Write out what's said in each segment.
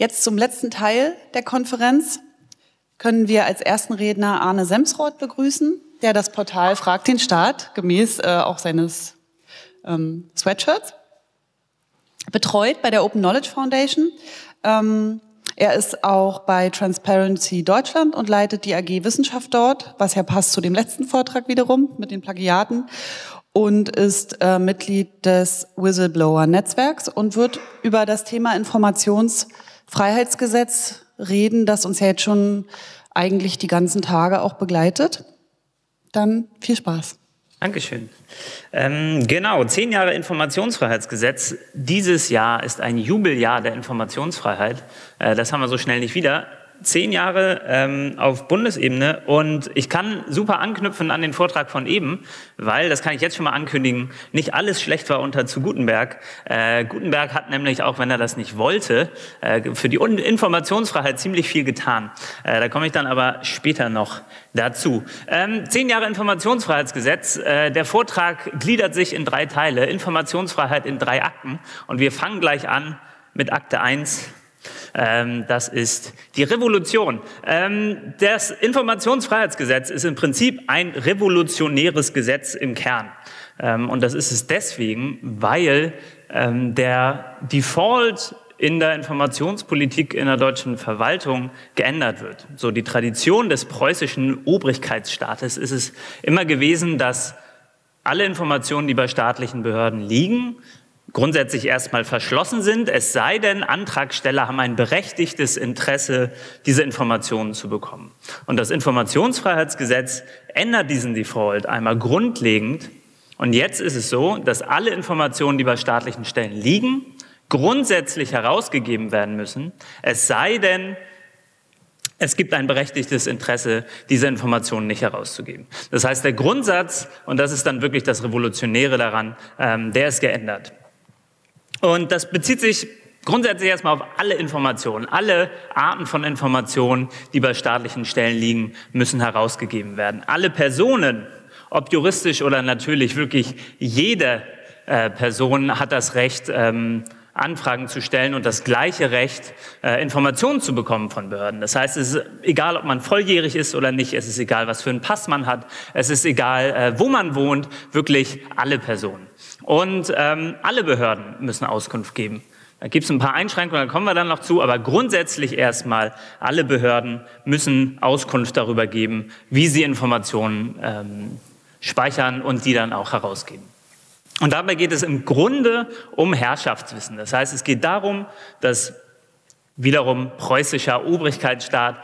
Jetzt zum letzten Teil der Konferenz können wir als ersten Redner Arne Semsrott begrüßen, der das Portal Frag den Staat gemäß auch seines Sweatshirts betreut bei der Open Knowledge Foundation. Er ist auch bei Transparency Deutschland und leitet die AG Wissenschaft dort, was ja passt zu dem letzten Vortrag wiederum mit den Plagiaten, und ist Mitglied des Whistleblower Netzwerks und wird über das Thema Informationsfreiheitsgesetz reden, das uns ja jetzt schon eigentlich die ganzen Tage auch begleitet. Dann viel Spaß. Dankeschön. Genau, 10 Jahre Informationsfreiheitsgesetz. Dieses Jahr ist ein Jubeljahr der Informationsfreiheit. Das haben wir so schnell nicht wieder. 10 Jahre auf Bundesebene, und ich kann super anknüpfen an den Vortrag von eben, weil, das kann ich jetzt schon mal ankündigen, nicht alles schlecht war unter zu Gutenberg. Gutenberg hat nämlich, auch wenn er das nicht wollte, für die Informationsfreiheit ziemlich viel getan. Da komme ich dann aber später noch dazu. 10 Jahre Informationsfreiheitsgesetz. Der Vortrag gliedert sich in 3 Teile. Informationsfreiheit in 3 Akten, und wir fangen gleich an mit Akte 1. Das ist die Revolution. Das Informationsfreiheitsgesetz ist im Prinzip ein revolutionäres Gesetz im Kern. Und das ist es deswegen, weil der Default in der Informationspolitik in der deutschen Verwaltung geändert wird. So, die Tradition des preußischen Obrigkeitsstaates ist es immer gewesen, dass alle Informationen, die bei staatlichen Behörden liegen, grundsätzlich erstmal verschlossen sind, es sei denn, Antragsteller haben ein berechtigtes Interesse, diese Informationen zu bekommen. Und das Informationsfreiheitsgesetz ändert diesen Default einmal grundlegend. Und jetzt ist es so, dass alle Informationen, die bei staatlichen Stellen liegen, grundsätzlich herausgegeben werden müssen, es sei denn, es gibt ein berechtigtes Interesse, diese Informationen nicht herauszugeben. Das heißt, der Grundsatz, und das ist dann wirklich das Revolutionäre daran, der ist geändert. Und das bezieht sich grundsätzlich erstmal auf alle Informationen. Alle Arten von Informationen, die bei staatlichen Stellen liegen, müssen herausgegeben werden. Alle Personen, ob juristisch oder natürlich, wirklich jede Person hat das Recht, Anfragen zu stellen und das gleiche Recht, Informationen zu bekommen von Behörden. Das heißt, es ist egal, ob man volljährig ist oder nicht, es ist egal, was für einen Pass man hat, es ist egal, wo man wohnt, wirklich alle Personen. Und alle Behörden müssen Auskunft geben. Da gibt es ein paar Einschränkungen, da kommen wir dann noch zu, aber grundsätzlich erstmal, alle Behörden müssen Auskunft darüber geben, wie sie Informationen speichern und die dann auch herausgeben. Und dabei geht es im Grunde um Herrschaftswissen. Das heißt, es geht darum, dass wiederum preußischer Obrigkeitsstaat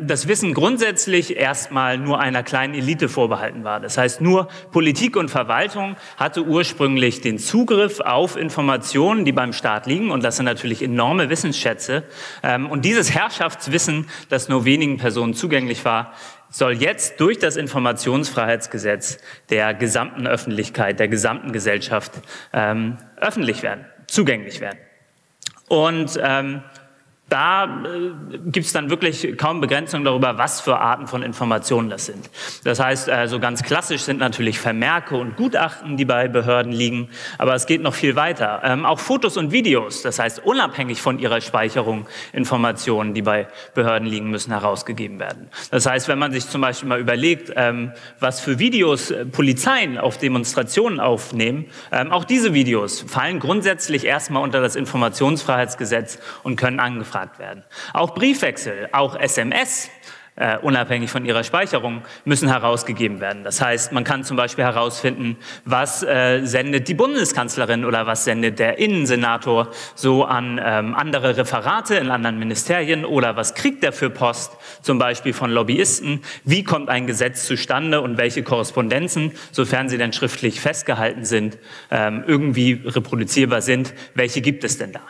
das Wissen grundsätzlich erstmal nur einer kleinen Elite vorbehalten war. Das heißt, nur Politik und Verwaltung hatte ursprünglich den Zugriff auf Informationen, die beim Staat liegen. Und das sind natürlich enorme Wissensschätze. Und dieses Herrschaftswissen, das nur wenigen Personen zugänglich war, soll jetzt durch das Informationsfreiheitsgesetz der gesamten Öffentlichkeit, der gesamten Gesellschaft öffentlich werden, zugänglich werden. Und da gibt es dann wirklich kaum Begrenzungen darüber, was für Arten von Informationen das sind. Das heißt, so ganz klassisch sind natürlich Vermerke und Gutachten, die bei Behörden liegen, aber es geht noch viel weiter. Auch Fotos und Videos, das heißt unabhängig von ihrer Speicherung, Informationen, die bei Behörden liegen, müssen herausgegeben werden. Das heißt, wenn man sich zum Beispiel mal überlegt, was für Videos Polizeien auf Demonstrationen aufnehmen, auch diese Videos fallen grundsätzlich erstmal unter das Informationsfreiheitsgesetz und können angefragt werden. Auch Briefwechsel, auch SMS, unabhängig von ihrer Speicherung, müssen herausgegeben werden. Das heißt, man kann zum Beispiel herausfinden, was sendet die Bundeskanzlerin oder was sendet der Innensenator so an andere Referate in anderen Ministerien, oder was kriegt der für Post, zum Beispiel von Lobbyisten, wie kommt ein Gesetz zustande und welche Korrespondenzen, sofern sie denn schriftlich festgehalten sind, irgendwie reproduzierbar sind, welche gibt es denn da?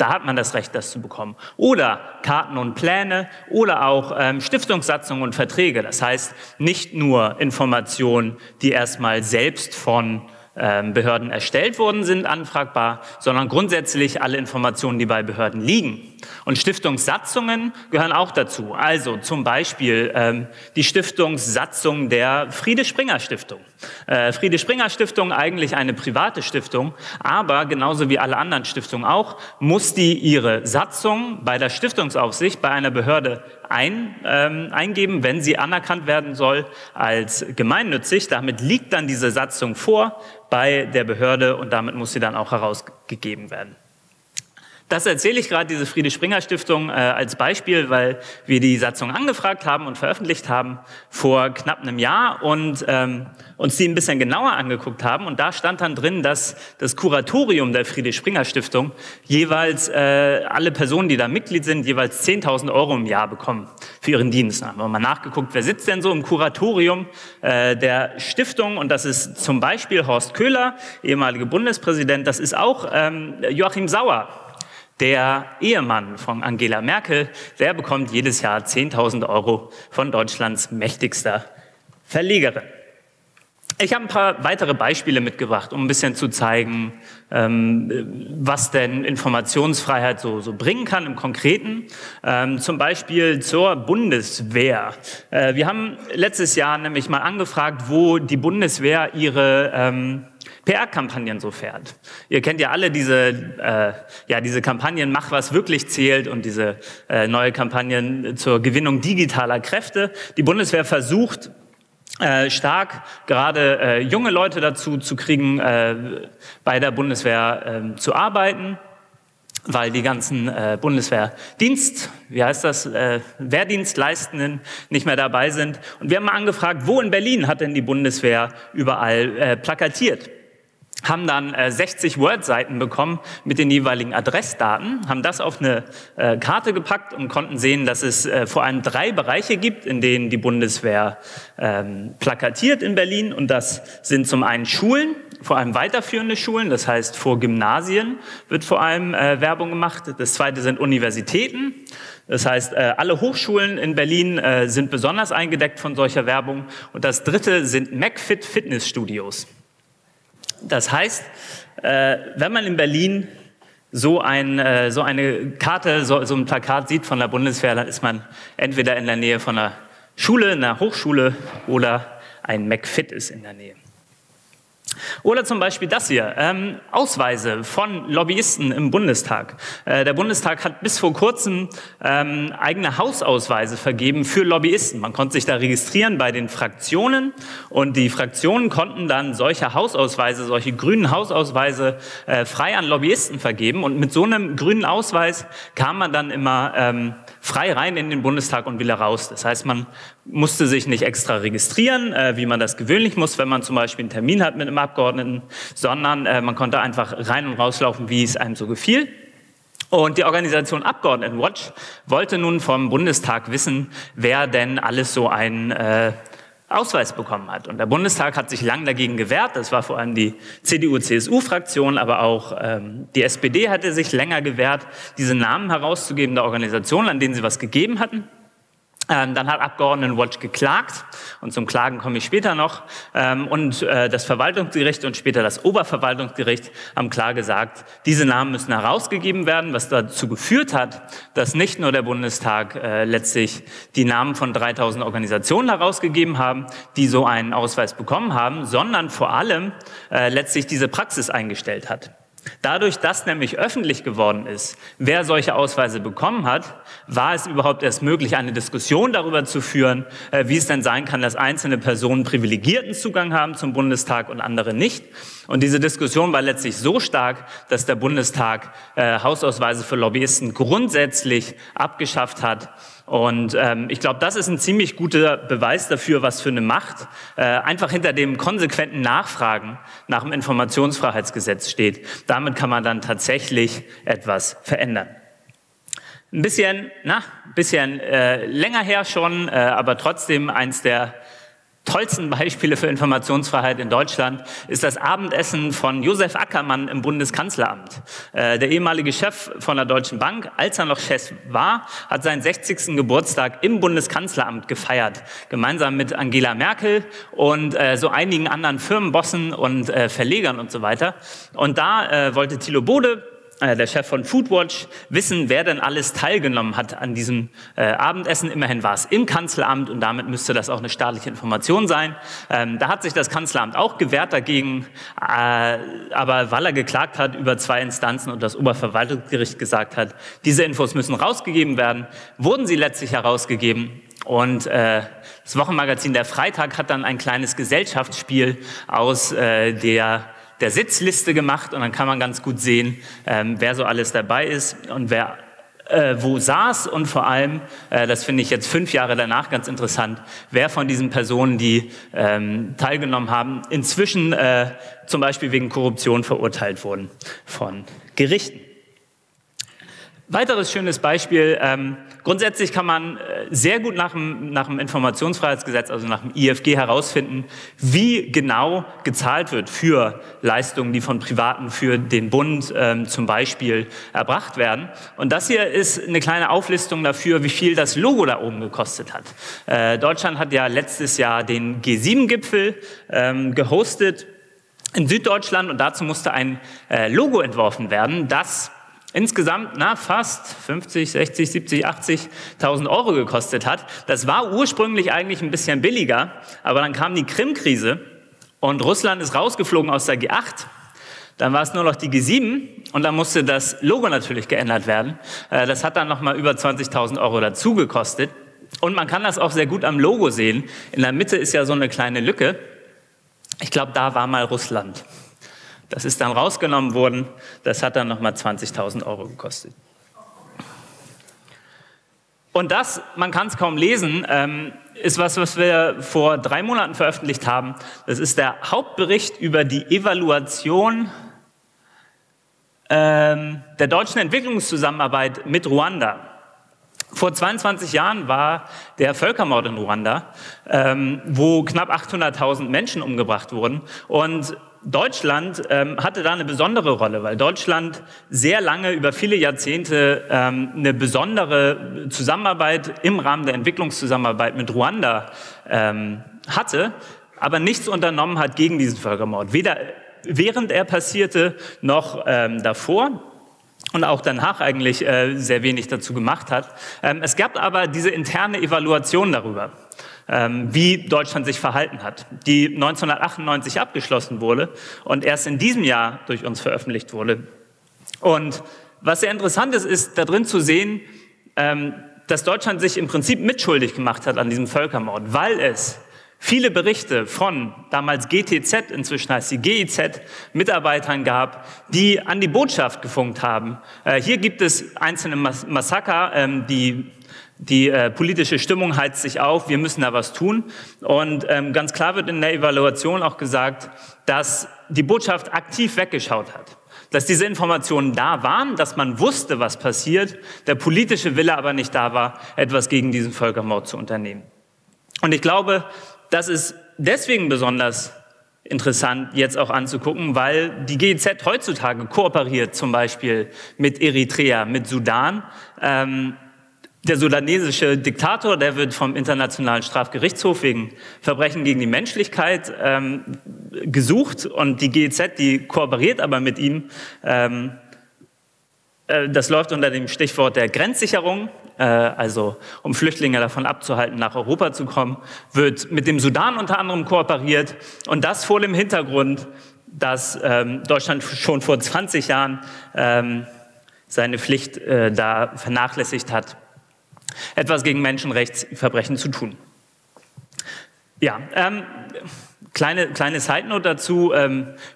Da hat man das Recht, das zu bekommen. Oder Karten und Pläne oder auch Stiftungssatzungen und Verträge. Das heißt, nicht nur Informationen, die erstmal selbst von Behörden erstellt worden sind, anfragbar, sondern grundsätzlich alle Informationen, die bei Behörden liegen, Und Stiftungssatzungen gehören auch dazu. Also zum Beispiel die Stiftungssatzung der Friede-Springer-Stiftung. Friede-Springer-Stiftung, eigentlich eine private Stiftung, aber genauso wie alle anderen Stiftungen auch, muss die ihre Satzung bei der Stiftungsaufsicht, bei einer Behörde eingeben, wenn sie anerkannt werden soll als gemeinnützig. Damit liegt dann diese Satzung vor bei der Behörde und damit muss sie dann auch herausgegeben werden. Das erzähle ich gerade, diese Friede-Springer-Stiftung als Beispiel, weil wir die Satzung angefragt haben und veröffentlicht haben vor knapp einem Jahr und uns die ein bisschen genauer angeguckt haben. Und da stand dann drin, dass das Kuratorium der Friede-Springer-Stiftung jeweils alle Personen, die da Mitglied sind, jeweils 10.000 Euro im Jahr bekommen für ihren Dienst. Da haben wir mal nachgeguckt, wer sitzt denn so im Kuratorium der Stiftung? Und das ist zum Beispiel Horst Köhler, ehemaliger Bundespräsident. Das ist auch Joachim Sauer. Der Ehemann von Angela Merkel, der bekommt jedes Jahr 10.000 Euro von Deutschlands mächtigster Verlegerin. Ich habe ein paar weitere Beispiele mitgebracht, um ein bisschen zu zeigen, was denn Informationsfreiheit so bringen kann im Konkreten. Zum Beispiel zur Bundeswehr. Wir haben letztes Jahr nämlich mal angefragt, wo die Bundeswehr ihre PR-Kampagnen so fährt. Ihr kennt ja alle diese Kampagnen Mach, was wirklich zählt und diese neue Kampagnen zur Gewinnung digitaler Kräfte. Die Bundeswehr versucht stark gerade junge Leute dazu zu kriegen, bei der Bundeswehr zu arbeiten, weil die ganzen Wehrdienstleistenden nicht mehr dabei sind. Und wir haben mal angefragt, wo in Berlin hat denn die Bundeswehr überall plakatiert? Haben dann 60 Word-Seiten bekommen mit den jeweiligen Adressdaten, haben das auf eine Karte gepackt und konnten sehen, dass es vor allem 3 Bereiche gibt, in denen die Bundeswehr plakatiert in Berlin. Und das sind zum einen Schulen, vor allem weiterführende Schulen, das heißt vor Gymnasien wird vor allem Werbung gemacht. Das zweite sind Universitäten. Das heißt, alle Hochschulen in Berlin sind besonders eingedeckt von solcher Werbung. Und das dritte sind McFit Fitnessstudios. Das heißt, wenn man in Berlin so eine Karte, so ein Plakat sieht von der Bundeswehr, dann ist man entweder in der Nähe von einer Schule, einer Hochschule oder ein McFit ist in der Nähe. Oder zum Beispiel das hier, Ausweise von Lobbyisten im Bundestag. Der Bundestag hat bis vor kurzem eigene Hausausweise vergeben für Lobbyisten. Man konnte sich da registrieren bei den Fraktionen und die Fraktionen konnten dann solche Hausausweise, solche grünen Hausausweise frei an Lobbyisten vergeben. Und mit so einem grünen Ausweis kam man dann immer frei rein in den Bundestag und wieder raus. Das heißt, man musste sich nicht extra registrieren, wie man das gewöhnlich muss, wenn man zum Beispiel einen Termin hat mit einem Abgeordneten, sondern man konnte einfach rein und rauslaufen, wie es einem so gefiel. Und die Organisation Abgeordnetenwatch wollte nun vom Bundestag wissen, wer denn alles so einen Ausweis bekommen hat. Und der Bundestag hat sich lang dagegen gewehrt. Das war vor allem die CDU-CSU-Fraktion, aber auch die SPD hatte sich länger gewehrt, diese Namen herauszugeben der Organisationen, an denen sie was gegeben hatten. Dann hat Abgeordnetenwatch geklagt und zum Klagen komme ich später noch. Und das Verwaltungsgericht und später das Oberverwaltungsgericht haben klar gesagt, diese Namen müssen herausgegeben werden, was dazu geführt hat, dass nicht nur der Bundestag letztlich die Namen von 3.000 Organisationen herausgegeben haben, die so einen Ausweis bekommen haben, sondern vor allem letztlich diese Praxis eingestellt hat. Dadurch, dass nämlich öffentlich geworden ist, wer solche Ausweise bekommen hat, war es überhaupt erst möglich, eine Diskussion darüber zu führen, wie es denn sein kann, dass einzelne Personen privilegierten Zugang haben zum Bundestag und andere nicht. Und diese Diskussion war letztlich so stark, dass der Bundestag Hausausweise für Lobbyisten grundsätzlich abgeschafft hat. Und ich glaube, das ist ein ziemlich guter Beweis dafür, was für eine Macht einfach hinter dem konsequenten Nachfragen nach dem Informationsfreiheitsgesetz steht. Damit kann man dann tatsächlich etwas verändern. Ein bisschen länger her schon, aber trotzdem eins der tollsten Beispiele für Informationsfreiheit in Deutschland ist das Abendessen von Josef Ackermann im Bundeskanzleramt. Der ehemalige Chef von der Deutschen Bank, als er noch Chef war, hat seinen 60. Geburtstag im Bundeskanzleramt gefeiert, gemeinsam mit Angela Merkel und so einigen anderen Firmenbossen und Verlegern und so weiter. Und da wollte Thilo Bode der Chef von Foodwatch, wissen, wer denn alles teilgenommen hat an diesem Abendessen. Immerhin war es im Kanzleramt und damit müsste das auch eine staatliche Information sein. Da hat sich das Kanzleramt auch gewehrt dagegen, aber weil er geklagt hat über zwei Instanzen und das Oberverwaltungsgericht gesagt hat, diese Infos müssen rausgegeben werden, wurden sie letztlich herausgegeben. Und das Wochenmagazin Der Freitag hat dann ein kleines Gesellschaftsspiel aus der Sitzliste gemacht und dann kann man ganz gut sehen, wer so alles dabei ist und wer wo saß und vor allem, das finde ich jetzt 5 Jahre danach ganz interessant, wer von diesen Personen, die teilgenommen haben, inzwischen zum Beispiel wegen Korruption verurteilt wurden von Gerichten. Weiteres schönes Beispiel, grundsätzlich kann man sehr gut nach dem Informationsfreiheitsgesetz, also nach dem IFG, herausfinden, wie genau gezahlt wird für Leistungen, die von Privaten für den Bund zum Beispiel erbracht werden. Und das hier ist eine kleine Auflistung dafür, wie viel das Logo da oben gekostet hat. Deutschland hat ja letztes Jahr den G7-Gipfel gehostet in Süddeutschland und dazu musste ein Logo entworfen werden, das insgesamt fast 50, 60, 70, 80.000 Euro gekostet hat. Das war ursprünglich eigentlich ein bisschen billiger, aber dann kam die Krim-Krise und Russland ist rausgeflogen aus der G8. Dann war es nur noch die G7 und dann musste das Logo natürlich geändert werden. Das hat dann nochmal über 20.000 Euro dazu gekostet. Und man kann das auch sehr gut am Logo sehen. In der Mitte ist ja so eine kleine Lücke. Ich glaube, da war mal Russland. Das ist dann rausgenommen worden, das hat dann nochmal 20.000 Euro gekostet. Und das, man kann es kaum lesen, ist was wir vor 3 Monaten veröffentlicht haben. Das ist der Hauptbericht über die Evaluation der deutschen Entwicklungszusammenarbeit mit Ruanda. Vor 22 Jahren war der Völkermord in Ruanda, wo knapp 800.000 Menschen umgebracht wurden. Und Deutschland hatte da eine besondere Rolle, weil Deutschland sehr lange, über viele Jahrzehnte eine besondere Zusammenarbeit im Rahmen der Entwicklungszusammenarbeit mit Ruanda hatte, aber nichts unternommen hat gegen diesen Völkermord. Weder während er passierte, noch davor. Und auch danach eigentlich sehr wenig dazu gemacht hat. Es gab aber diese interne Evaluation darüber, wie Deutschland sich verhalten hat, die 1998 abgeschlossen wurde und erst in diesem Jahr durch uns veröffentlicht wurde. Und was sehr interessant ist, ist da drin zu sehen, dass Deutschland sich im Prinzip mitschuldig gemacht hat an diesem Völkermord, weil es viele Berichte von damals GTZ, inzwischen heißt sie GIZ, Mitarbeitern gab, die an die Botschaft gefunkt haben. Hier gibt es einzelne Massaker, die politische Stimmung heizt sich auf, wir müssen da was tun. Und ganz klar wird in der Evaluation auch gesagt, dass die Botschaft aktiv weggeschaut hat. Dass diese Informationen da waren, dass man wusste, was passiert, der politische Wille aber nicht da war, etwas gegen diesen Völkermord zu unternehmen. Und ich glaube, das ist deswegen besonders interessant jetzt auch anzugucken, weil die GIZ heutzutage kooperiert zum Beispiel mit Eritrea, mit Sudan. Der sudanesische Diktator, der wird vom Internationalen Strafgerichtshof wegen Verbrechen gegen die Menschlichkeit gesucht und die GIZ, die kooperiert aber mit ihm. Das läuft unter dem Stichwort der Grenzsicherung. Also um Flüchtlinge davon abzuhalten, nach Europa zu kommen, wird mit dem Sudan unter anderem kooperiert. Und das vor dem Hintergrund, dass Deutschland schon vor 20 Jahren seine Pflicht da vernachlässigt hat, etwas gegen Menschenrechtsverbrechen zu tun. Ja, kleine Side-Note dazu,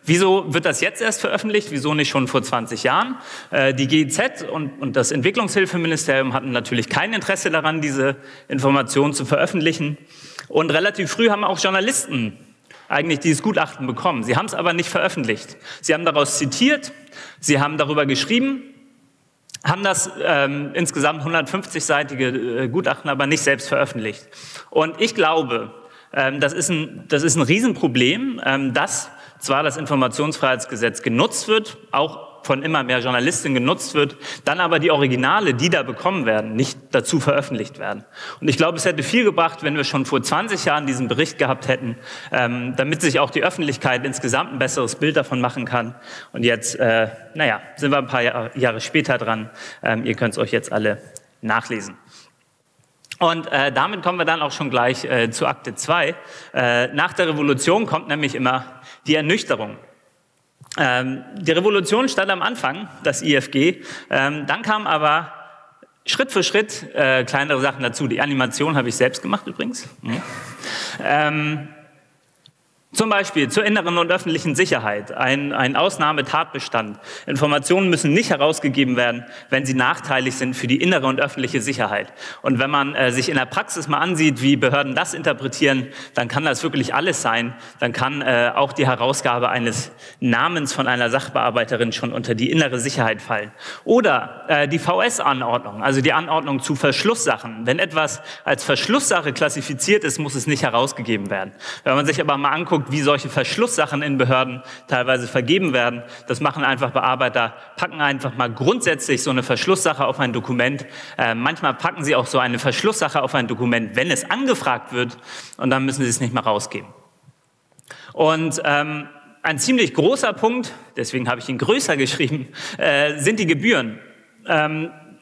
wieso wird das jetzt erst veröffentlicht, wieso nicht schon vor 20 Jahren? Die GIZ und das Entwicklungshilfeministerium hatten natürlich kein Interesse daran, diese Informationen zu veröffentlichen. Und relativ früh haben auch Journalisten eigentlich dieses Gutachten bekommen. Sie haben es aber nicht veröffentlicht. Sie haben daraus zitiert, sie haben darüber geschrieben, haben das insgesamt 150-seitige Gutachten aber nicht selbst veröffentlicht. Und ich glaube, das ist ein Riesenproblem, dass zwar das Informationsfreiheitsgesetz genutzt wird, auch von immer mehr Journalisten genutzt wird, dann aber die Originale, die da bekommen werden, nicht dazu veröffentlicht werden. Und ich glaube, es hätte viel gebracht, wenn wir schon vor 20 Jahren diesen Bericht gehabt hätten, damit sich auch die Öffentlichkeit insgesamt ein besseres Bild davon machen kann. Und jetzt, sind wir ein paar Jahre später dran. Ihr könnt es euch jetzt alle nachlesen. Und damit kommen wir dann auch schon gleich zu Akte 2. Nach der Revolution kommt nämlich immer die Ernüchterung. Die Revolution stand am Anfang, das IFG. Dann kam aber Schritt für Schritt kleinere Sachen dazu. Die Animation habe ich selbst gemacht übrigens. Mhm. Zum Beispiel zur inneren und öffentlichen Sicherheit, ein Ausnahmetatbestand. Informationen müssen nicht herausgegeben werden, wenn sie nachteilig sind für die innere und öffentliche Sicherheit. Und wenn man sich in der Praxis mal ansieht, wie Behörden das interpretieren, dann kann das wirklich alles sein. Dann kann auch die Herausgabe eines Namens von einer Sachbearbeiterin schon unter die innere Sicherheit fallen. Oder die VS-Anordnung, also die Anordnung zu Verschlusssachen. Wenn etwas als Verschlusssache klassifiziert ist, muss es nicht herausgegeben werden. Wenn man sich aber mal anguckt, wie solche Verschlusssachen in Behörden teilweise vergeben werden. Das machen einfach Bearbeiter, packen einfach mal grundsätzlich so eine Verschlusssache auf ein Dokument. Manchmal packen sie auch so eine Verschlusssache auf ein Dokument, wenn es angefragt wird, und dann müssen sie es nicht mehr rausgeben. Und ein ziemlich großer Punkt, deswegen habe ich ihn größer geschrieben, sind die Gebühren.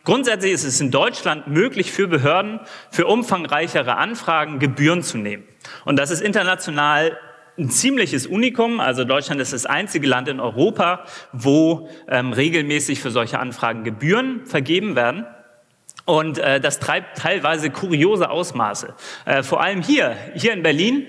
Grundsätzlich ist es in Deutschland möglich für Behörden, für umfangreichere Anfragen Gebühren zu nehmen. Und das ist international ein ziemliches Unikum, also Deutschland ist das einzige Land in Europa, wo regelmäßig für solche Anfragen Gebühren vergeben werden. Und das treibt teilweise kuriose Ausmaße. Vor allem hier in Berlin.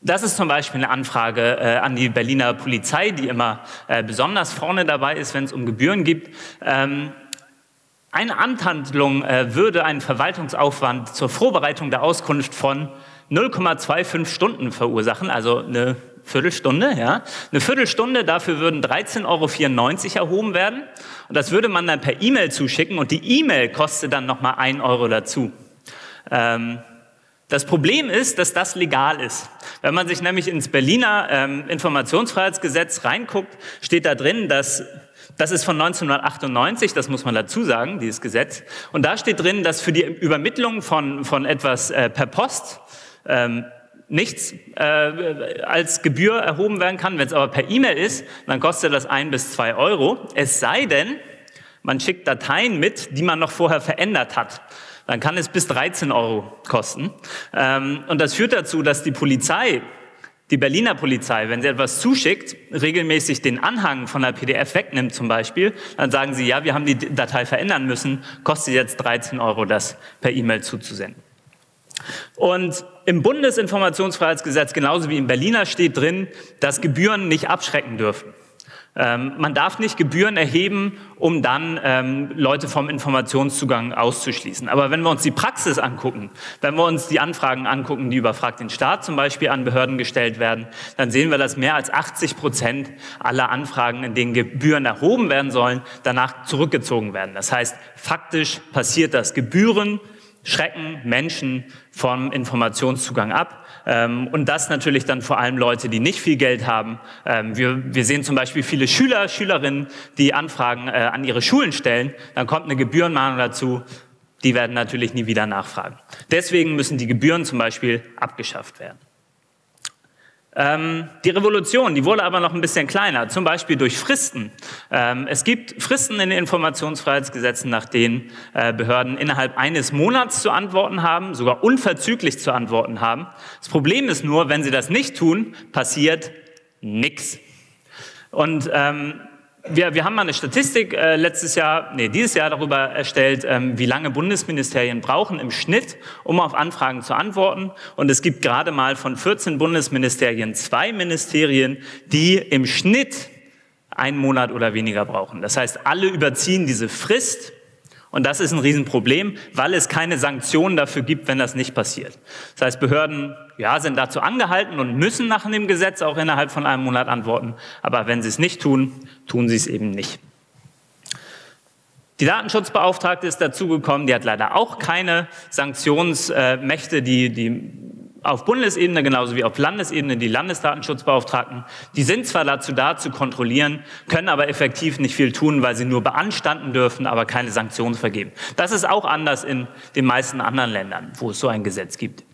Das ist zum Beispiel eine Anfrage an die Berliner Polizei, die immer besonders vorne dabei ist, wenn es um Gebühren geht. Eine Amtshandlung würde einen Verwaltungsaufwand zur Vorbereitung der Auskunft von 0,25 Stunden verursachen, also eine Viertelstunde. Ja. Eine Viertelstunde, dafür würden 13,94 € erhoben werden. Und das würde man dann per E-Mail zuschicken und die E-Mail kostet dann nochmal 1 € dazu. Das Problem ist, dass das legal ist. Wenn man sich nämlich ins Berliner Informationsfreiheitsgesetz reinguckt, steht da drin, dass... Das ist von 1998, das muss man dazu sagen, dieses Gesetz. Und da steht drin, dass für die Übermittlung von etwas per Post nichts als Gebühr erhoben werden kann. Wenn es aber per E-Mail ist, dann kostet das 1 bis 2 €. Es sei denn, man schickt Dateien mit, die man noch vorher verändert hat. Dann kann es bis 13 € kosten. Und das führt dazu, dass die Polizei... Die Berliner Polizei, wenn sie etwas zuschickt, regelmäßig den Anhang von der PDF wegnimmt zum Beispiel, dann sagen sie, ja, wir haben die Datei verändern müssen, kostet jetzt 13 €, das per E-Mail zuzusenden. Und im Bundesinformationsfreiheitsgesetz, genauso wie im Berliner, steht drin, dass Gebühren nicht abschrecken dürfen. Man darf nicht Gebühren erheben, um dann Leute vom Informationszugang auszuschließen. Aber wenn wir uns die Praxis angucken, wenn wir uns die Anfragen angucken, die über Frag den Staat zum Beispiel an Behörden gestellt werden, dann sehen wir, dass mehr als 80% aller Anfragen, in denen Gebühren erhoben werden sollen, danach zurückgezogen werden. Das heißt, faktisch passiert das. Gebühren schrecken Menschen vom Informationszugang ab. Und das natürlich dann vor allem Leute, die nicht viel Geld haben. Wir sehen zum Beispiel viele Schüler, Schülerinnen, die Anfragen an ihre Schulen stellen. Dann kommt eine Gebührenmahnung dazu. Die werden natürlich nie wieder nachfragen. Deswegen müssen die Gebühren zum Beispiel abgeschafft werden. Die Revolution, die wurde aber noch ein bisschen kleiner, zum Beispiel durch Fristen. Es gibt Fristen in den Informationsfreiheitsgesetzen, nach denen Behörden innerhalb eines Monats zu antworten haben, sogar unverzüglich zu antworten haben. Das Problem ist nur, wenn sie das nicht tun, passiert nichts. Und wir haben mal eine Statistik dieses Jahr darüber erstellt, wie lange Bundesministerien brauchen im Schnitt, um auf Anfragen zu antworten. Und es gibt gerade mal von 14 Bundesministerien 2 Ministerien, die im Schnitt 1 Monat oder weniger brauchen. Das heißt, alle überziehen diese Frist. Und das ist ein Riesenproblem, weil es keine Sanktionen dafür gibt, wenn das nicht passiert. Das heißt, Behörden sind dazu angehalten und müssen nach dem Gesetz auch innerhalb von 1 Monat antworten. Aber wenn sie es nicht tun, tun sie es eben nicht. Die Datenschutzbeauftragte ist dazugekommen, die hat leider auch keine Sanktionsmächte, die auf Bundesebene genauso wie auf Landesebene die Landesdatenschutzbeauftragten. Die sind zwar dazu da, zu kontrollieren, können aber effektiv nicht viel tun, weil sie nur beanstanden dürfen, aber keine Sanktionen vergeben. Das ist auch anders in den meisten anderen Ländern, wo es so ein Gesetz gibt.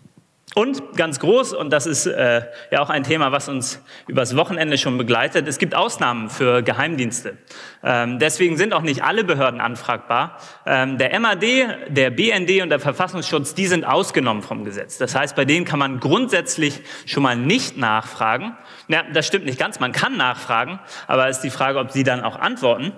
Und ganz groß, und das ist ja auch ein Thema, was uns übers Wochenende schon begleitet, es gibt Ausnahmen für Geheimdienste. Deswegen sind auch nicht alle Behörden anfragbar. Der MAD, der BND und der Verfassungsschutz, die sind ausgenommen vom Gesetz. Das heißt, bei denen kann man grundsätzlich schon mal nicht nachfragen. Ja, das stimmt nicht ganz, man kann nachfragen, aber es ist die Frage, ob sie dann auch antworten.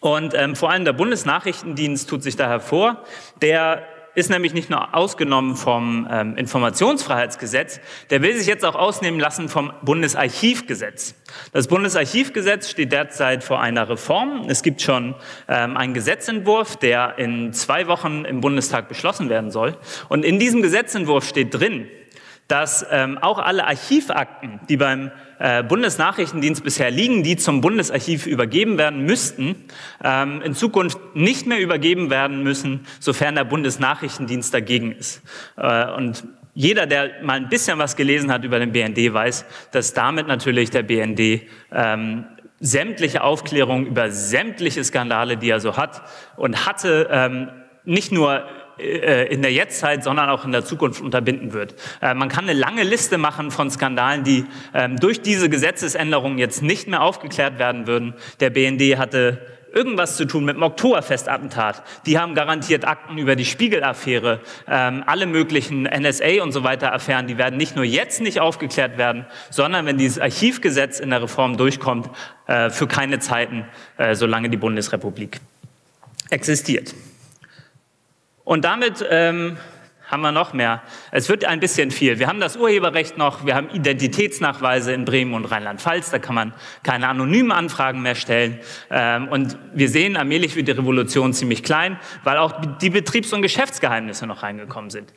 Und vor allem der Bundesnachrichtendienst tut sich da hervor, der ist nämlich nicht nur ausgenommen vom Informationsfreiheitsgesetz, der will sich jetzt auch ausnehmen lassen vom Bundesarchivgesetz. Das Bundesarchivgesetz steht derzeit vor einer Reform. Es gibt schon einen Gesetzentwurf, der in 2 Wochen im Bundestag beschlossen werden soll. Und in diesem Gesetzentwurf steht drin, dass auch alle Archivakten, die beim Bundesnachrichtendienst bisher liegen, die zum Bundesarchiv übergeben werden müssten, in Zukunft nicht mehr übergeben werden müssen, sofern der Bundesnachrichtendienst dagegen ist. Und jeder, der mal ein bisschen was gelesen hat über den BND, weiß, dass damit natürlich der BND sämtliche Aufklärung über sämtliche Skandale, die er so hat und hatte, nicht nur in der Jetztzeit, sondern auch in der Zukunft unterbinden wird. Man kann eine lange Liste machen von Skandalen, die durch diese Gesetzesänderung jetzt nicht mehr aufgeklärt werden würden. Der BND hatte irgendwas zu tun mit dem Oktoberfestattentat. Die haben garantiert Akten über die Spiegel-Affäre, alle möglichen NSA und so weiter Affären, die werden nicht nur jetzt nicht aufgeklärt werden, sondern wenn dieses Archivgesetz in der Reform durchkommt, für keine Zeiten, solange die Bundesrepublik existiert. Und damit haben wir noch mehr. Es wird ein bisschen viel. Wir haben das Urheberrecht noch, wir haben Identitätsnachweise in Bremen und Rheinland-Pfalz, da kann man keine anonymen Anfragen mehr stellen. Und wir sehen, allmählich wird die Revolution ziemlich klein, weil auch die Betriebs- und Geschäftsgeheimnisse noch reingekommen sind.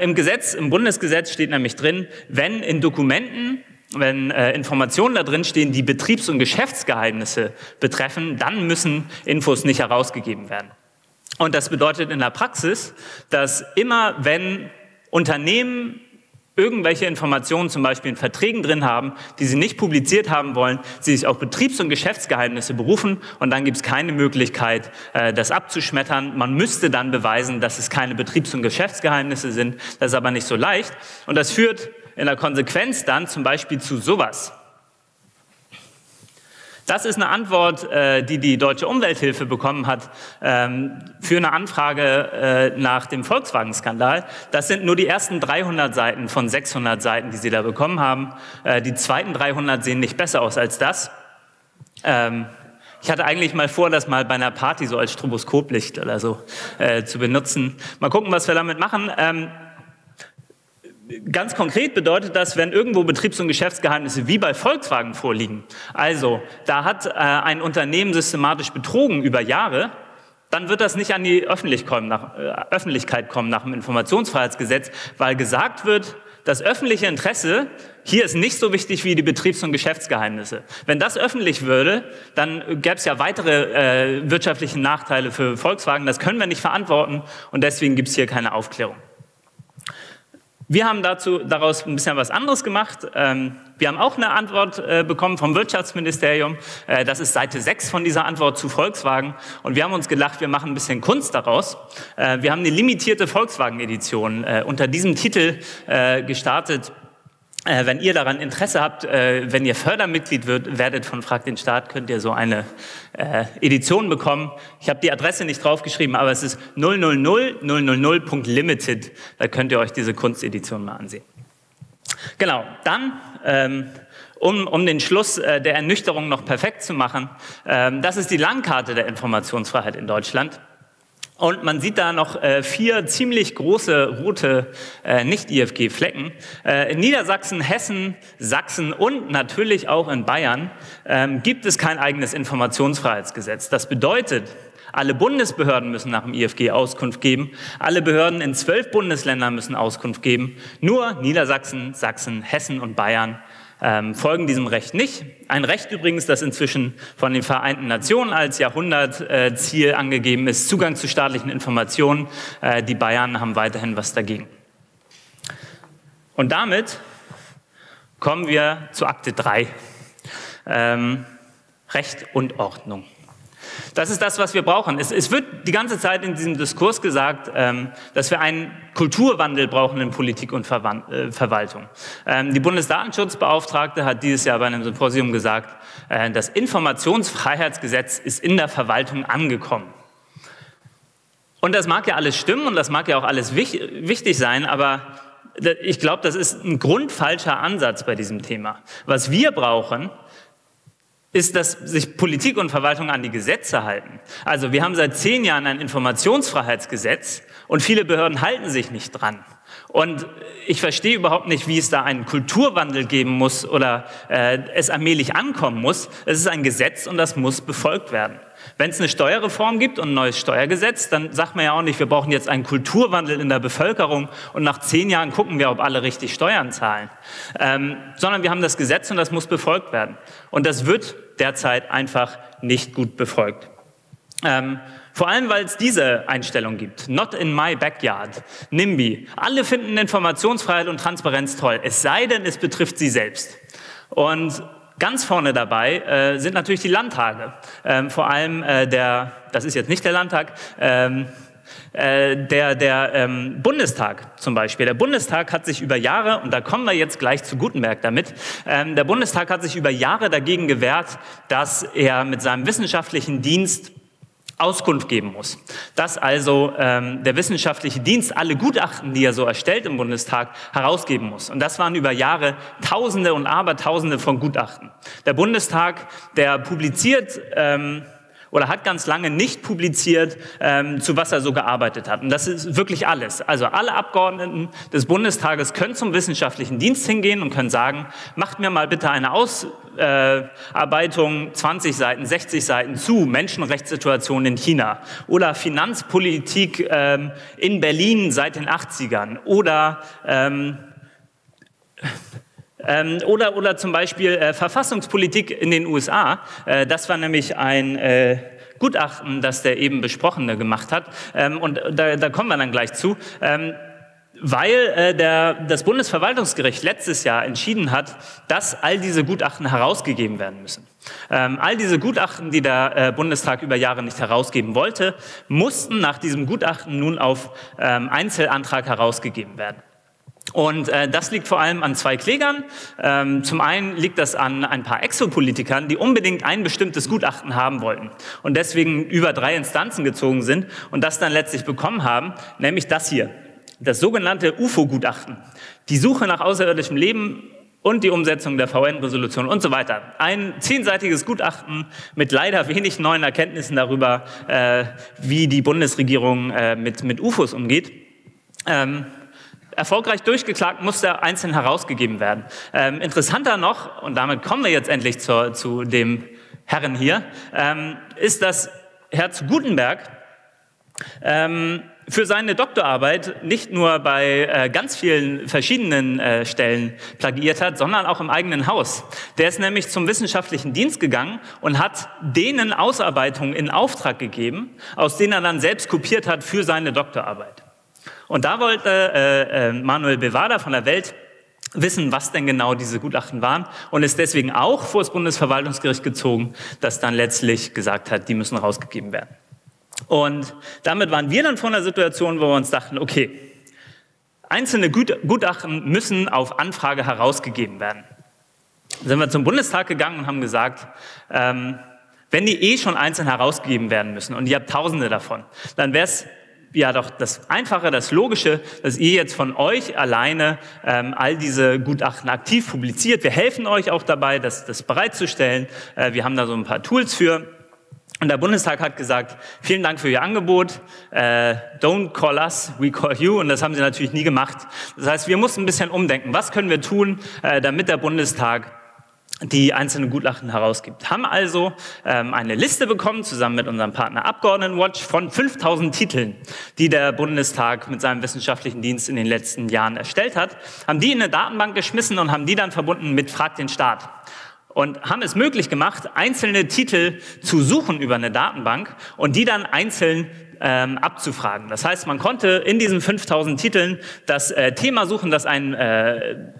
Im Gesetz, im Bundesgesetz steht nämlich drin, wenn in Dokumenten, wenn Informationen da drin stehen, die Betriebs- und Geschäftsgeheimnisse betreffen, dann müssen Infos nicht herausgegeben werden. Und das bedeutet in der Praxis, dass immer, wenn Unternehmen irgendwelche Informationen zum Beispiel in Verträgen drin haben, die sie nicht publiziert haben wollen, sie sich auf Betriebs- und Geschäftsgeheimnisse berufen und dann gibt es keine Möglichkeit, das abzuschmettern. Man müsste dann beweisen, dass es keine Betriebs- und Geschäftsgeheimnisse sind. Das ist aber nicht so leicht. Und das führt in der Konsequenz dann zum Beispiel zu sowas. Das ist eine Antwort, die die Deutsche Umwelthilfe bekommen hat für eine Anfrage nach dem Volkswagen-Skandal. Das sind nur die ersten 300 Seiten von 600 Seiten, die sie da bekommen haben. Die zweiten 300 sehen nicht besser aus als das. Ich hatte eigentlich mal vor, das mal bei einer Party so als Stroboskoplicht oder so zu benutzen. Mal gucken, was wir damit machen. Ganz konkret bedeutet das, wenn irgendwo Betriebs- und Geschäftsgeheimnisse wie bei Volkswagen vorliegen, also da hat ein Unternehmen systematisch betrogen über Jahre, dann wird das nicht an die Öffentlichkeit kommen nach dem Informationsfreiheitsgesetz, weil gesagt wird, das öffentliche Interesse hier ist nicht so wichtig wie die Betriebs- und Geschäftsgeheimnisse. Wenn das öffentlich würde, dann gäbe es ja weitere wirtschaftliche Nachteile für Volkswagen. Das können wir nicht verantworten und deswegen gibt es hier keine Aufklärung. Wir haben daraus ein bisschen was anderes gemacht. Wir haben auch eine Antwort bekommen vom Wirtschaftsministerium. Das ist Seite 6 von dieser Antwort zu Volkswagen. Und wir haben uns gedacht, wir machen ein bisschen Kunst daraus. Wir haben eine limitierte Volkswagen-Edition unter diesem Titel gestartet. Wenn ihr daran Interesse habt, wenn ihr Fördermitglied werdet von Frag den Staat, könnt ihr so eine Edition bekommen. Ich habe die Adresse nicht draufgeschrieben, aber es ist 000.000.limited. Da könnt ihr euch diese Kunstedition mal ansehen. Genau, dann, um den Schluss der Ernüchterung noch perfekt zu machen, das ist die Landkarte der Informationsfreiheit in Deutschland. Und man sieht da noch 4 ziemlich große rote Nicht-IFG-Flecken. In Niedersachsen, Hessen, Sachsen und natürlich auch in Bayern gibt es kein eigenes Informationsfreiheitsgesetz. Das bedeutet, alle Bundesbehörden müssen nach dem IFG Auskunft geben. Alle Behörden in 12 Bundesländern müssen Auskunft geben. Nur Niedersachsen, Sachsen, Hessen und Bayern folgen diesem Recht nicht. Ein Recht übrigens, das inzwischen von den Vereinten Nationen als Jahrhundertziel angegeben ist, Zugang zu staatlichen Informationen. Die Bayern haben weiterhin was dagegen. Und damit kommen wir zu Akte 3, Recht und Ordnung. Das ist das, was wir brauchen. Es wird die ganze Zeit in diesem Diskurs gesagt, dass wir einen Kulturwandel brauchen in Politik und Verwaltung. Die Bundesdatenschutzbeauftragte hat dieses Jahr bei einem Symposium gesagt, das Informationsfreiheitsgesetz ist in der Verwaltung angekommen. Und das mag ja alles stimmen und das mag ja auch alles wichtig sein, aber ich glaube, das ist ein grundfalscher Ansatz bei diesem Thema. Was wir brauchen, ist, dass sich Politik und Verwaltung an die Gesetze halten. Also wir haben seit 10 Jahren ein Informationsfreiheitsgesetz und viele Behörden halten sich nicht dran. Und ich verstehe überhaupt nicht, wie es da einen Kulturwandel geben muss oder es allmählich ankommen muss. Es ist ein Gesetz und das muss befolgt werden. Wenn es eine Steuerreform gibt und ein neues Steuergesetz, dann sagt man ja auch nicht, wir brauchen jetzt einen Kulturwandel in der Bevölkerung und nach 10 Jahren gucken wir, ob alle richtig Steuern zahlen. Sondern wir haben das Gesetz und das muss befolgt werden. Und das wird derzeit einfach nicht gut befolgt. Vor allem, weil es diese Einstellung gibt. Not in my backyard. NIMBY. Alle finden Informationsfreiheit und Transparenz toll, es sei denn, es betrifft sie selbst. Und ganz vorne dabei sind natürlich die Landtage. Vor allem das ist jetzt nicht der Landtag, Bundestag zum Beispiel. Der Bundestag hat sich über Jahre, und da kommen wir jetzt gleich zu Gutenberg damit, der Bundestag hat sich über Jahre dagegen gewehrt, dass er mit seinem wissenschaftlichen Dienst Auskunft geben muss. Dass also der wissenschaftliche Dienst alle Gutachten, die er so erstellt im Bundestag, herausgeben muss. Und das waren über Jahre Tausende und Abertausende von Gutachten. Der Bundestag, der publiziert oder hat ganz lange nicht publiziert, zu was er so gearbeitet hat. Und das ist wirklich alles. Also alle Abgeordneten des Bundestages können zum wissenschaftlichen Dienst hingehen und können sagen, macht mir mal bitte eine Ausarbeitung 20 Seiten, 60 Seiten zu Menschenrechtssituationen in China oder Finanzpolitik in Berlin seit den 80ern oder zum Beispiel Verfassungspolitik in den USA. Das war nämlich ein Gutachten, das der eben Besprochene gemacht hat. Und da kommen wir dann gleich zu. Weil das Bundesverwaltungsgericht letztes Jahr entschieden hat, dass all diese Gutachten herausgegeben werden müssen. All diese Gutachten, die der Bundestag über Jahre nicht herausgeben wollte, mussten nach diesem Gutachten nun auf Einzelantrag herausgegeben werden. Und das liegt vor allem an zwei Klägern. Zum einen liegt das an ein paar Exopolitikern, die unbedingt ein bestimmtes Gutachten haben wollten und deswegen über 3 Instanzen gezogen sind und das dann letztlich bekommen haben, nämlich das hier, das sogenannte UFO-Gutachten, die Suche nach außerirdischem Leben und die Umsetzung der UN-Resolution und so weiter. Ein 10-seitiges Gutachten mit leider wenig neuen Erkenntnissen darüber, wie die Bundesregierung mit UFOs umgeht. Erfolgreich durchgeklagt, musste einzeln herausgegeben werden. Interessanter noch, und damit kommen wir jetzt endlich zu dem Herren hier, ist, dass Herr zu Gutenberg für seine Doktorarbeit nicht nur bei ganz vielen verschiedenen Stellen plagiiert hat, sondern auch im eigenen Haus. Der ist nämlich zum wissenschaftlichen Dienst gegangen und hat denen Ausarbeitungen in Auftrag gegeben, aus denen er dann selbst kopiert hat für seine Doktorarbeit. Und da wollte Manuel Bevada von der Welt wissen, was denn genau diese Gutachten waren und ist deswegen auch vor das Bundesverwaltungsgericht gezogen, das dann letztlich gesagt hat, die müssen rausgegeben werden. Und damit waren wir dann vor einer Situation, wo wir uns dachten, okay, einzelne Gutachten müssen auf Anfrage herausgegeben werden. Dann sind wir zum Bundestag gegangen und haben gesagt, wenn die schon einzeln herausgegeben werden müssen und ihr habt Tausende davon, dann wäre es ja doch das Einfache, das Logische, dass ihr jetzt von euch alleine all diese Gutachten aktiv publiziert. Wir helfen euch auch dabei, das bereitzustellen. Wir haben da so ein paar Tools für. Und der Bundestag hat gesagt, vielen Dank für Ihr Angebot. Don't call us, we call you. Und das haben sie natürlich nie gemacht. Das heißt, wir mussten ein bisschen umdenken. Was können wir tun, damit der Bundestag die einzelnen Gutachten herausgibt. Haben also eine Liste bekommen, zusammen mit unserem Partner Abgeordnetenwatch, von 5000 Titeln, die der Bundestag mit seinem wissenschaftlichen Dienst in den letzten Jahren erstellt hat, haben die in eine Datenbank geschmissen und haben die dann verbunden mit Frag den Staat. Und haben es möglich gemacht, einzelne Titel zu suchen über eine Datenbank und die dann einzeln abzufragen. Das heißt, man konnte in diesen 5000 Titeln das Thema suchen, das einen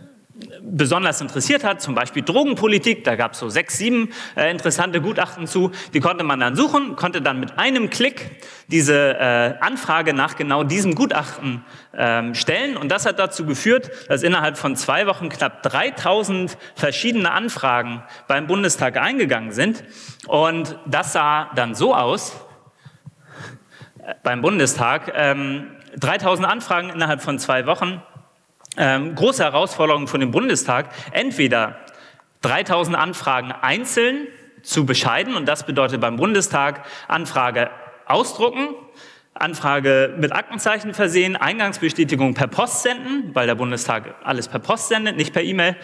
besonders interessiert hat, zum Beispiel Drogenpolitik, da gab es so 6, 7 interessante Gutachten zu, die konnte man dann suchen, konnte dann mit einem Klick diese Anfrage nach genau diesem Gutachten stellen, und das hat dazu geführt, dass innerhalb von 2 Wochen knapp 3000 verschiedene Anfragen beim Bundestag eingegangen sind, und das sah dann so aus, beim Bundestag, 3000 Anfragen innerhalb von 2 Wochen, große Herausforderung für den Bundestag, entweder 3000 Anfragen einzeln zu bescheiden, und das bedeutet beim Bundestag Anfrage ausdrucken, Anfrage mit Aktenzeichen versehen, Eingangsbestätigung per Post senden, weil der Bundestag alles per Post sendet, nicht per E-Mail,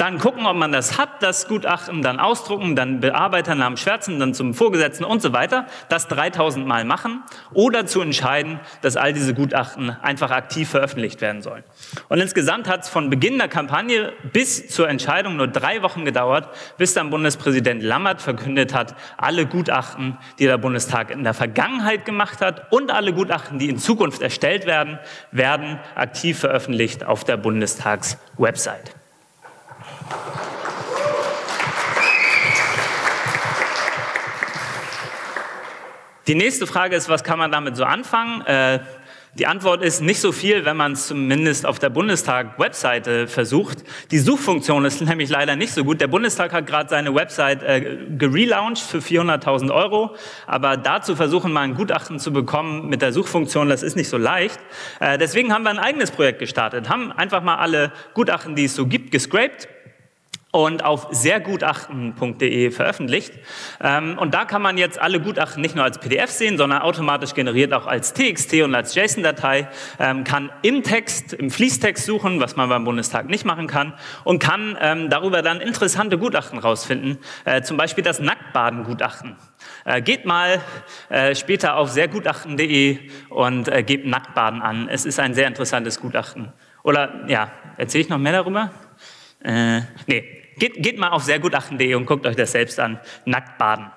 dann gucken, ob man das hat, das Gutachten, dann ausdrucken, dann Bearbeiter namen schwärzen, dann zum Vorgesetzten und so weiter, das 3000 Mal machen, oder zu entscheiden, dass all diese Gutachten einfach aktiv veröffentlicht werden sollen. Und insgesamt hat es von Beginn der Kampagne bis zur Entscheidung nur 3 Wochen gedauert, bis dann Bundespräsident Lammert verkündet hat, alle Gutachten, die der Bundestag in der Vergangenheit gemacht hat, und alle Gutachten, die in Zukunft erstellt werden, werden aktiv veröffentlicht auf der Bundestags-Website. Die nächste Frage ist, was kann man damit so anfangen? Die Antwort ist nicht so viel, wenn man es zumindest auf der Bundestag-Webseite versucht. Die Suchfunktion ist nämlich leider nicht so gut. Der Bundestag hat gerade seine Website gerelauncht für 400.000 Euro. Aber dazu versuchen, mal ein Gutachten zu bekommen mit der Suchfunktion, das ist nicht so leicht. Deswegen haben wir ein eigenes Projekt gestartet, haben einfach mal alle Gutachten, die es so gibt, gescrapt und auf sehrgutachten.de veröffentlicht. Und da kann man jetzt alle Gutachten nicht nur als PDF sehen, sondern automatisch generiert auch als TXT und als JSON-Datei, kann im Text, im Fließtext suchen, was man beim Bundestag nicht machen kann, und kann darüber dann interessante Gutachten rausfinden, zum Beispiel das Nacktbaden-Gutachten. Geht mal später auf sehrgutachten.de und gebt Nacktbaden an. Es ist ein sehr interessantes Gutachten. Oder, ja, erzähle ich noch mehr darüber? Geht mal auf sehrgutachten.de und guckt euch das selbst an, Nacktbaden.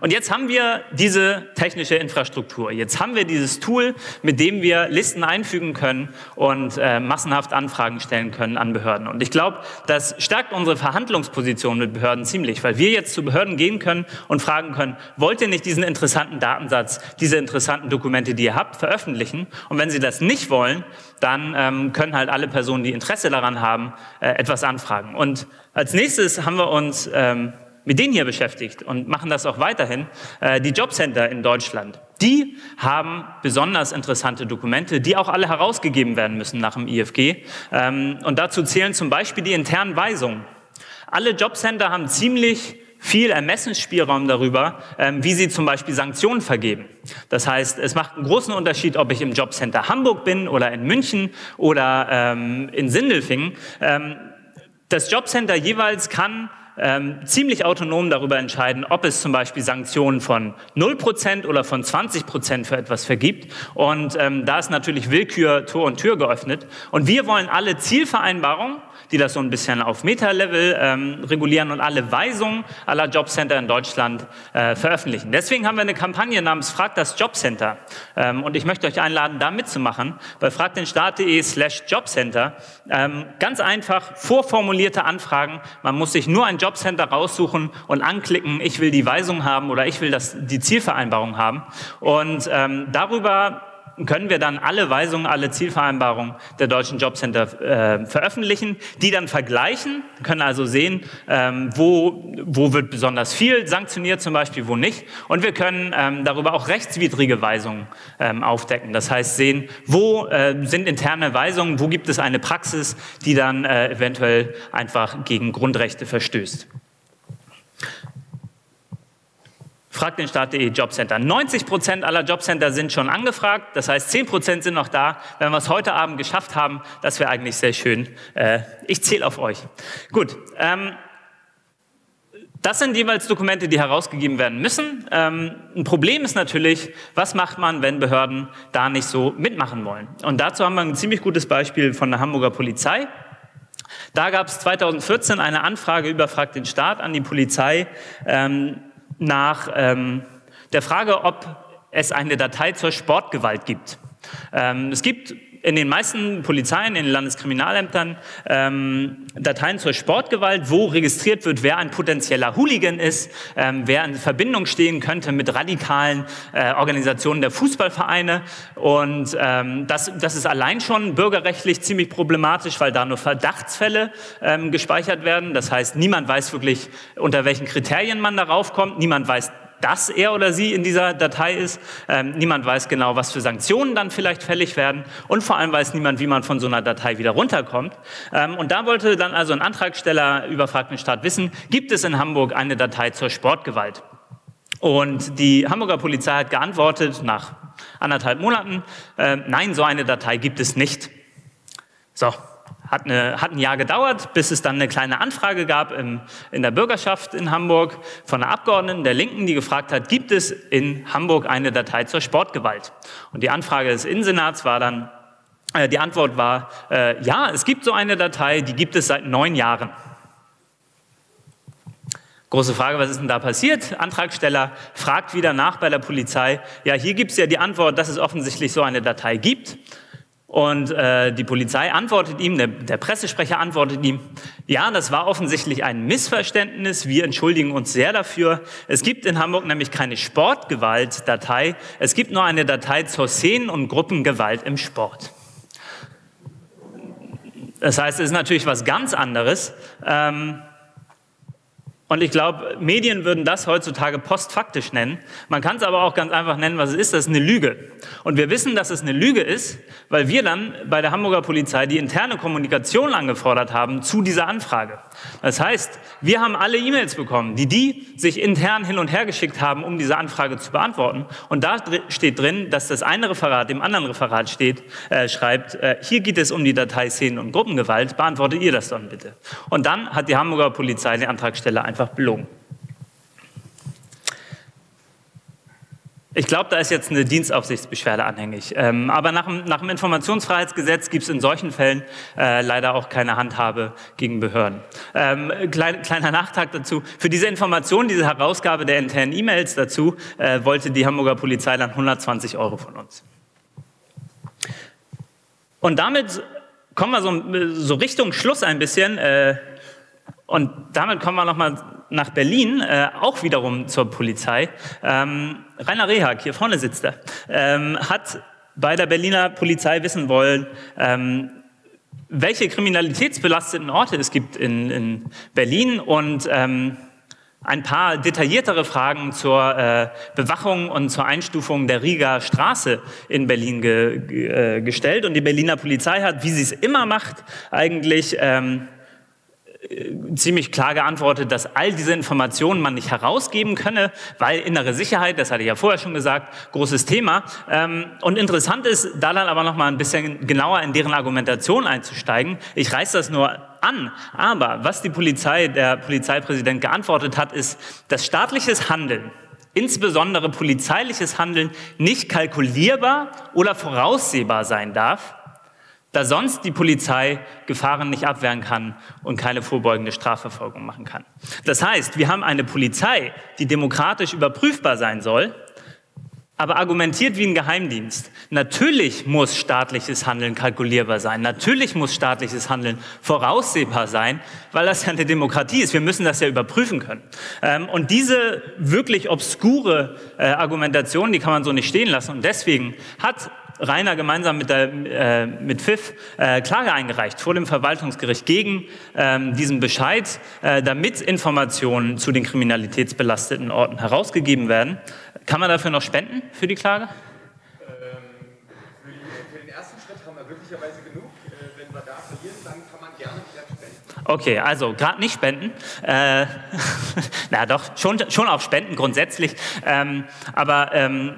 Und jetzt haben wir diese technische Infrastruktur, jetzt haben wir dieses Tool, mit dem wir Listen einfügen können und massenhaft Anfragen stellen können an Behörden. Und ich glaube, das stärkt unsere Verhandlungsposition mit Behörden ziemlich, weil wir jetzt zu Behörden gehen können und fragen können, wollt ihr nicht diesen interessanten Datensatz, diese interessanten Dokumente, die ihr habt, veröffentlichen? Und wenn sie das nicht wollen, dann können halt alle Personen, die Interesse daran haben, etwas anfragen. Und als nächstes haben wir uns mit denen hier beschäftigt und machen das auch weiterhin, die Jobcenter in Deutschland. Die haben besonders interessante Dokumente, die auch alle herausgegeben werden müssen nach dem IFG. Und dazu zählen zum Beispiel die internen Weisungen. Alle Jobcenter haben ziemlich viel Ermessensspielraum darüber, wie sie zum Beispiel Sanktionen vergeben. Das heißt, es macht einen großen Unterschied, ob ich im Jobcenter Hamburg bin oder in München oder in Sindelfingen. Das Jobcenter jeweils kann ziemlich autonom darüber entscheiden, ob es zum Beispiel Sanktionen von 0% oder von 20% für etwas vergibt. Und da ist natürlich Willkür Tor und Tür geöffnet. Und wir wollen alle Zielvereinbarungen, die das so ein bisschen auf Meta-Level regulieren, und alle Weisungen aller Jobcenter in Deutschland veröffentlichen. Deswegen haben wir eine Kampagne namens Frag das Jobcenter. Und ich möchte euch einladen, da mitzumachen. Bei fragdenstaat.de/Jobcenter. Ganz einfach vorformulierte Anfragen. Man muss sich nur ein Jobcenter raussuchen und anklicken, ich will die Weisung haben oder ich will die Zielvereinbarung haben. Und darüber können wir dann alle Weisungen, alle Zielvereinbarungen der deutschen Jobcenter veröffentlichen, die dann vergleichen, können also sehen, wo wird besonders viel sanktioniert zum Beispiel, wo nicht. Und wir können darüber auch rechtswidrige Weisungen aufdecken. Das heißt sehen, wo sind interne Weisungen, wo gibt es eine Praxis, die dann eventuell einfach gegen Grundrechte verstößt. Fragdenstaat.de Jobcenter. 90% aller Jobcenter sind schon angefragt, das heißt 10% sind noch da. Wenn wir es heute Abend geschafft haben, das wäre eigentlich sehr schön. Ich zähle auf euch. Gut, das sind jeweils Dokumente, die herausgegeben werden müssen. Ein Problem ist natürlich, was macht man, wenn Behörden da nicht so mitmachen wollen? Und dazu haben wir ein ziemlich gutes Beispiel von der Hamburger Polizei. Da gab es 2014 eine Anfrage über Frag den Staat an die Polizei, nach der Frage, ob es eine Datei zur Sportgewalt gibt. Es gibt in den meisten Polizeien, in den Landeskriminalämtern Dateien zur Sportgewalt, wo registriert wird, wer ein potenzieller Hooligan ist, wer in Verbindung stehen könnte mit radikalen Organisationen der Fußballvereine. Und das ist allein schon bürgerrechtlich ziemlich problematisch, weil da nur Verdachtsfälle gespeichert werden. Das heißt, niemand weiß wirklich, unter welchen Kriterien man darauf kommt. Niemand weiß, dass er oder sie in dieser Datei ist. Niemand weiß genau, was für Sanktionen dann vielleicht fällig werden. Und vor allem weiß niemand, wie man von so einer Datei wieder runterkommt. Und da wollte dann also ein Antragsteller über Frag den Staat wissen, gibt es in Hamburg eine Datei zur Sportgewalt? Und die Hamburger Polizei hat geantwortet, nach 1,5 Monaten, nein, so eine Datei gibt es nicht. So. Hat ein Jahr gedauert, bis es dann eine kleine Anfrage gab in der Bürgerschaft in Hamburg von einer Abgeordneten der Linken, die gefragt hat, gibt es in Hamburg eine Datei zur Sportgewalt? Und die Anfrage des Innensenats war dann, die Antwort war, ja, es gibt so eine Datei, die gibt es seit 9 Jahren. Große Frage, was ist denn da passiert? Antragsteller fragt wieder nach bei der Polizei, ja, hier gibt es ja die Antwort, dass es offensichtlich so eine Datei gibt. Und die Polizei antwortet ihm, der Pressesprecher antwortet ihm, ja, das war offensichtlich ein Missverständnis, wir entschuldigen uns sehr dafür. Es gibt in Hamburg nämlich keine Sportgewalt-Datei, es gibt nur eine Datei zur Szenen- und Gruppengewalt im Sport. Das heißt, es ist natürlich was ganz anderes. Und ich glaube, Medien würden das heutzutage postfaktisch nennen. Man kann es aber auch ganz einfach nennen, was es ist. Das ist eine Lüge. Und wir wissen, dass es eine Lüge ist, weil wir dann bei der Hamburger Polizei die interne Kommunikation angefordert haben zu dieser Anfrage. Das heißt, wir haben alle E-Mails bekommen, die sich intern hin und her geschickt haben, um diese Anfrage zu beantworten. Und da steht drin, dass das eine Referat dem anderen Referat schreibt, hier geht es um die Datei Szenen- und Gruppengewalt, beantwortet ihr das dann bitte. Und dann hat die Hamburger Polizei den Antragsteller einfach belogen. Ich glaube, da ist jetzt eine Dienstaufsichtsbeschwerde anhängig. Aber nach dem Informationsfreiheitsgesetz gibt es in solchen Fällen leider auch keine Handhabe gegen Behörden. Kleiner Nachtrag dazu. Für diese Information, diese Herausgabe der internen E-Mails dazu, wollte die Hamburger Polizei dann 120 € von uns. Und damit kommen wir so Richtung Schluss ein bisschen. Und damit kommen wir nochmal nach Berlin, auch wiederum zur Polizei. Rainer Rehak, hier vorne sitzt er, hat bei der Berliner Polizei wissen wollen, welche kriminalitätsbelasteten Orte es gibt in Berlin und ein paar detailliertere Fragen zur Bewachung und zur Einstufung der Rieger Straße in Berlin gestellt. Und die Berliner Polizei hat, wie sie es immer macht, eigentlich ziemlich klar geantwortet, dass all diese Informationen man nicht herausgeben könne, weil innere Sicherheit, das hatte ich ja vorher schon gesagt, großes Thema. Und interessant ist, da dann aber noch mal ein bisschen genauer in deren Argumentation einzusteigen. Ich reiß das nur an, aber was die Polizei, der Polizeipräsident geantwortet hat, ist, dass staatliches Handeln, insbesondere polizeiliches Handeln, nicht kalkulierbar oder voraussehbar sein darf, da sonst die Polizei Gefahren nicht abwehren kann und keine vorbeugende Strafverfolgung machen kann. Das heißt, wir haben eine Polizei, die demokratisch überprüfbar sein soll, aber argumentiert wie ein Geheimdienst. Natürlich muss staatliches Handeln kalkulierbar sein, natürlich muss staatliches Handeln voraussehbar sein, weil das ja eine Demokratie ist, wir müssen das ja überprüfen können. Und diese wirklich obskure Argumentation, die kann man so nicht stehen lassen und deswegen hat Rainer gemeinsam mit Pfiff Klage eingereicht vor dem Verwaltungsgericht gegen diesen Bescheid, damit Informationen zu den kriminalitätsbelasteten Orten herausgegeben werden. Kann man dafür noch spenden für die Klage? Für den ersten Schritt haben wir glücklicherweise genug. Wenn wir da verlieren, dann kann man gerne wieder spenden. Okay, also gerade nicht spenden. Na doch, schon auch spenden grundsätzlich. Aber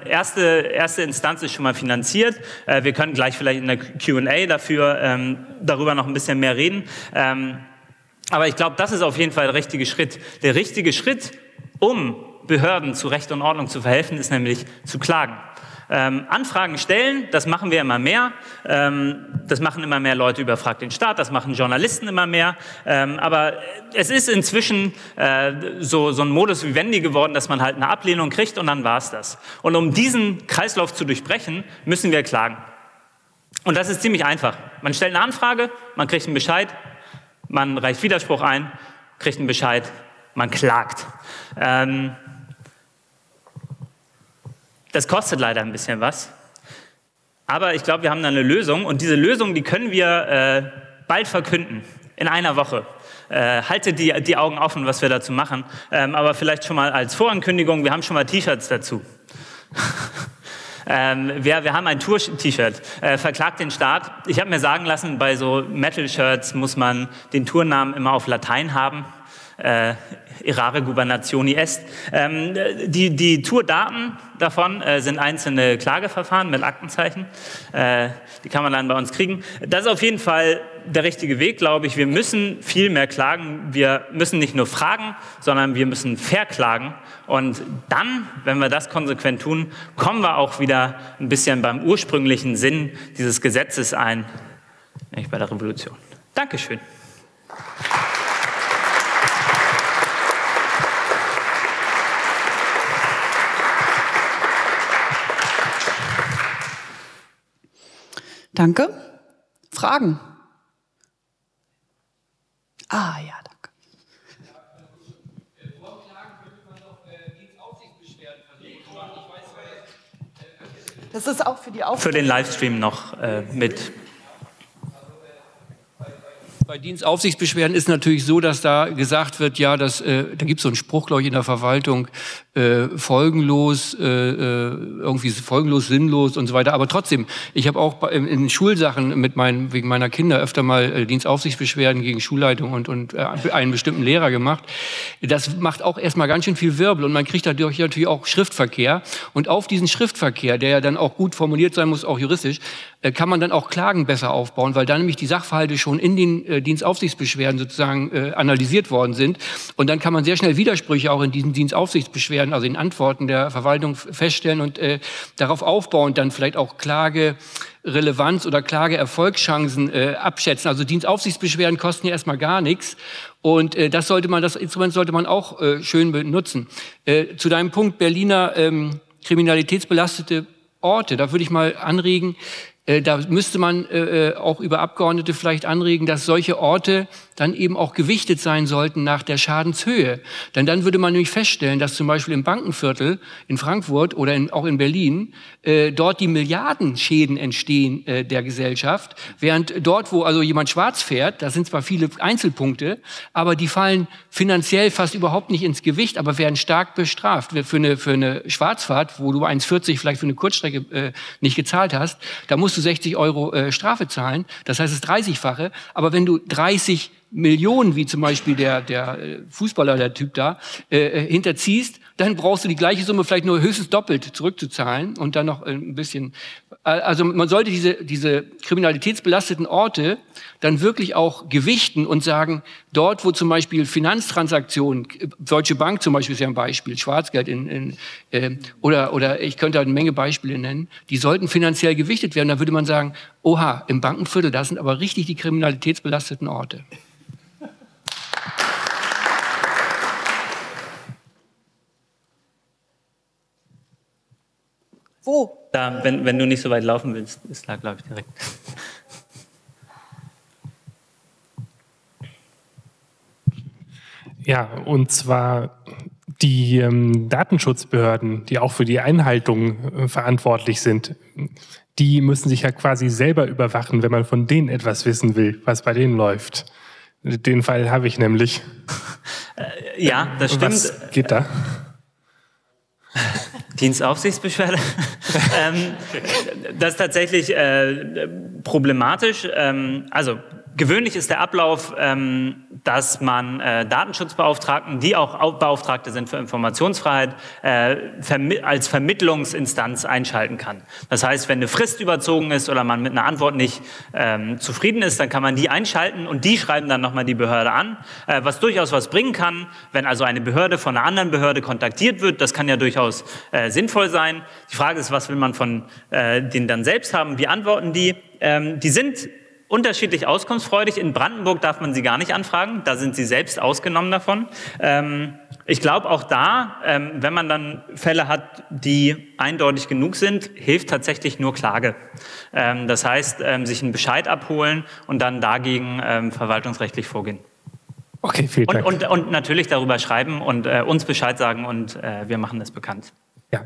erste Instanz ist schon mal finanziert. Wir können gleich vielleicht in der Q&A dafür darüber noch ein bisschen mehr reden. Aber ich glaube, das ist auf jeden Fall der richtige Schritt. Der richtige Schritt, um Behörden zu Recht und Ordnung zu verhelfen, ist nämlich zu klagen. Anfragen stellen, das machen wir immer mehr. Das machen immer mehr Leute über Frag den Staat, das machen Journalisten immer mehr. Aber es ist inzwischen so ein Modus vivendi geworden, dass man halt eine Ablehnung kriegt und dann war es das. Und um diesen Kreislauf zu durchbrechen, müssen wir klagen. Und das ist ziemlich einfach. Man stellt eine Anfrage, man kriegt einen Bescheid, man reicht Widerspruch ein, kriegt einen Bescheid, man klagt. Das kostet leider ein bisschen was. Aber ich glaube, wir haben da eine Lösung. Und diese Lösung, die können wir bald verkünden, in einer Woche. Haltet die Augen offen, was wir dazu machen. Aber vielleicht schon mal als Vorankündigung, wir haben schon mal T-Shirts dazu. Wir haben ein Tour-T-Shirt, verklagt den Staat. Ich habe mir sagen lassen, bei so Metal-Shirts muss man den Tournamen immer auf Latein haben. Errare Gubernationi Est. Die Tourdaten davon sind einzelne Klageverfahren mit Aktenzeichen. Die kann man dann bei uns kriegen. Das ist auf jeden Fall der richtige Weg, glaube ich. Wir müssen viel mehr klagen. Wir müssen nicht nur fragen, sondern wir müssen verklagen. Und dann, wenn wir das konsequent tun, kommen wir auch wieder ein bisschen beim ursprünglichen Sinn dieses Gesetzes ein, nämlich bei der Revolution. Dankeschön. Danke. Fragen? Ah, ja, danke. Vorklagen könnte man doch Dienstaufsichtsbeschwerden verlegen. Das ist auch für die Aufsicht. Für den Livestream noch mit. Bei Dienstaufsichtsbeschwerden ist natürlich so, dass da gesagt wird, ja, da gibt es so einen Spruch, glaube ich, in der Verwaltung, folgenlos, irgendwie folgenlos, sinnlos und so weiter. Aber trotzdem, ich habe auch in Schulsachen wegen meiner Kinder öfter mal Dienstaufsichtsbeschwerden gegen Schulleitung und einen bestimmten Lehrer gemacht. Das macht auch erstmal ganz schön viel Wirbel und man kriegt dadurch natürlich auch Schriftverkehr. Und auf diesen Schriftverkehr, der ja dann auch gut formuliert sein muss, auch juristisch, kann man dann auch Klagen besser aufbauen, weil dann nämlich die Sachverhalte schon in den Dienstaufsichtsbeschwerden sozusagen analysiert worden sind. Und dann kann man sehr schnell Widersprüche auch in diesen Dienstaufsichtsbeschwerden, also in Antworten der Verwaltung feststellen und darauf aufbauen, dann vielleicht auch Klagerelevanz oder Klageerfolgschancen abschätzen. Also Dienstaufsichtsbeschwerden kosten ja erstmal gar nichts. Und das Instrument sollte man auch schön benutzen. Zu deinem Punkt Berliner kriminalitätsbelastete Orte, da würde ich mal anregen, da müsste man auch über Abgeordnete vielleicht anregen, dass solche Orte dann eben auch gewichtet sein sollten nach der Schadenshöhe. Denn dann würde man nämlich feststellen, dass zum Beispiel im Bankenviertel in Frankfurt oder auch in Berlin dort die Milliardenschäden entstehen der Gesellschaft. Während dort, wo also jemand schwarz fährt, das sind zwar viele Einzelpunkte, aber die fallen finanziell fast überhaupt nicht ins Gewicht, aber werden stark bestraft. Für eine Schwarzfahrt, wo du 1,40 vielleicht für eine Kurzstrecke nicht gezahlt hast, da musst du 60 Euro Strafe zahlen, das heißt das 30-fache, aber wenn du 30 Millionen, wie zum Beispiel der Fußballer, der Typ da, hinterziehst, dann brauchst du die gleiche Summe vielleicht nur höchstens doppelt zurückzuzahlen und dann noch ein bisschen. Also man sollte diese kriminalitätsbelasteten Orte dann wirklich auch gewichten und sagen, dort, wo zum Beispiel Finanztransaktionen, Deutsche Bank zum Beispiel ist ja ein Beispiel, Schwarzgeld oder ich könnte da eine Menge Beispiele nennen, die sollten finanziell gewichtet werden. Da würde man sagen, oha, im Bankenviertel, das sind aber richtig die kriminalitätsbelasteten Orte. Wo? Da, wenn du nicht so weit laufen willst, ist da, glaube ich, direkt. Ja, und zwar die Datenschutzbehörden, die auch für die Einhaltung verantwortlich sind, die müssen sich ja quasi selber überwachen, wenn man von denen etwas wissen will, was bei denen läuft. Den Fall habe ich nämlich. Ja, das stimmt. Was geht da? Dienstaufsichtsbeschwerde. Das ist tatsächlich problematisch. Also Gewöhnlich ist der Ablauf, dass man Datenschutzbeauftragten, die auch Beauftragte sind für Informationsfreiheit, als Vermittlungsinstanz einschalten kann. Das heißt, wenn eine Frist überzogen ist oder man mit einer Antwort nicht zufrieden ist, dann kann man die einschalten und die schreiben dann nochmal die Behörde an, was durchaus was bringen kann. Wenn also eine Behörde von einer anderen Behörde kontaktiert wird, das kann ja durchaus sinnvoll sein. Die Frage ist, was will man von denen dann selbst haben? Wie antworten die? Die sind unterschiedlich auskunftsfreudig. In Brandenburg darf man sie gar nicht anfragen. Da sind sie selbst ausgenommen davon. Ich glaube auch da, wenn man dann Fälle hat, die eindeutig genug sind, hilft tatsächlich nur Klage. Das heißt, sich einen Bescheid abholen und dann dagegen verwaltungsrechtlich vorgehen. Okay, vielen Dank. Und natürlich darüber schreiben und uns Bescheid sagen und wir machen das bekannt. Ja.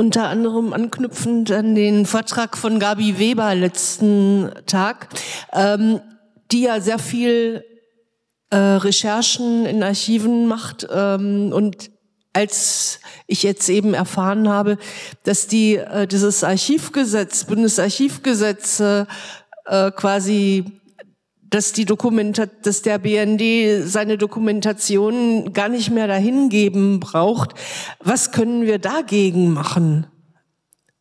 Unter anderem anknüpfend an den Vortrag von Gabi Weber letzten Tag, die ja sehr viel Recherchen in Archiven macht. Und als ich jetzt eben erfahren habe, dass die dieses Archivgesetz, Bundesarchivgesetz quasi, dass der BND seine Dokumentation gar nicht mehr dahin geben braucht. Was können wir dagegen machen?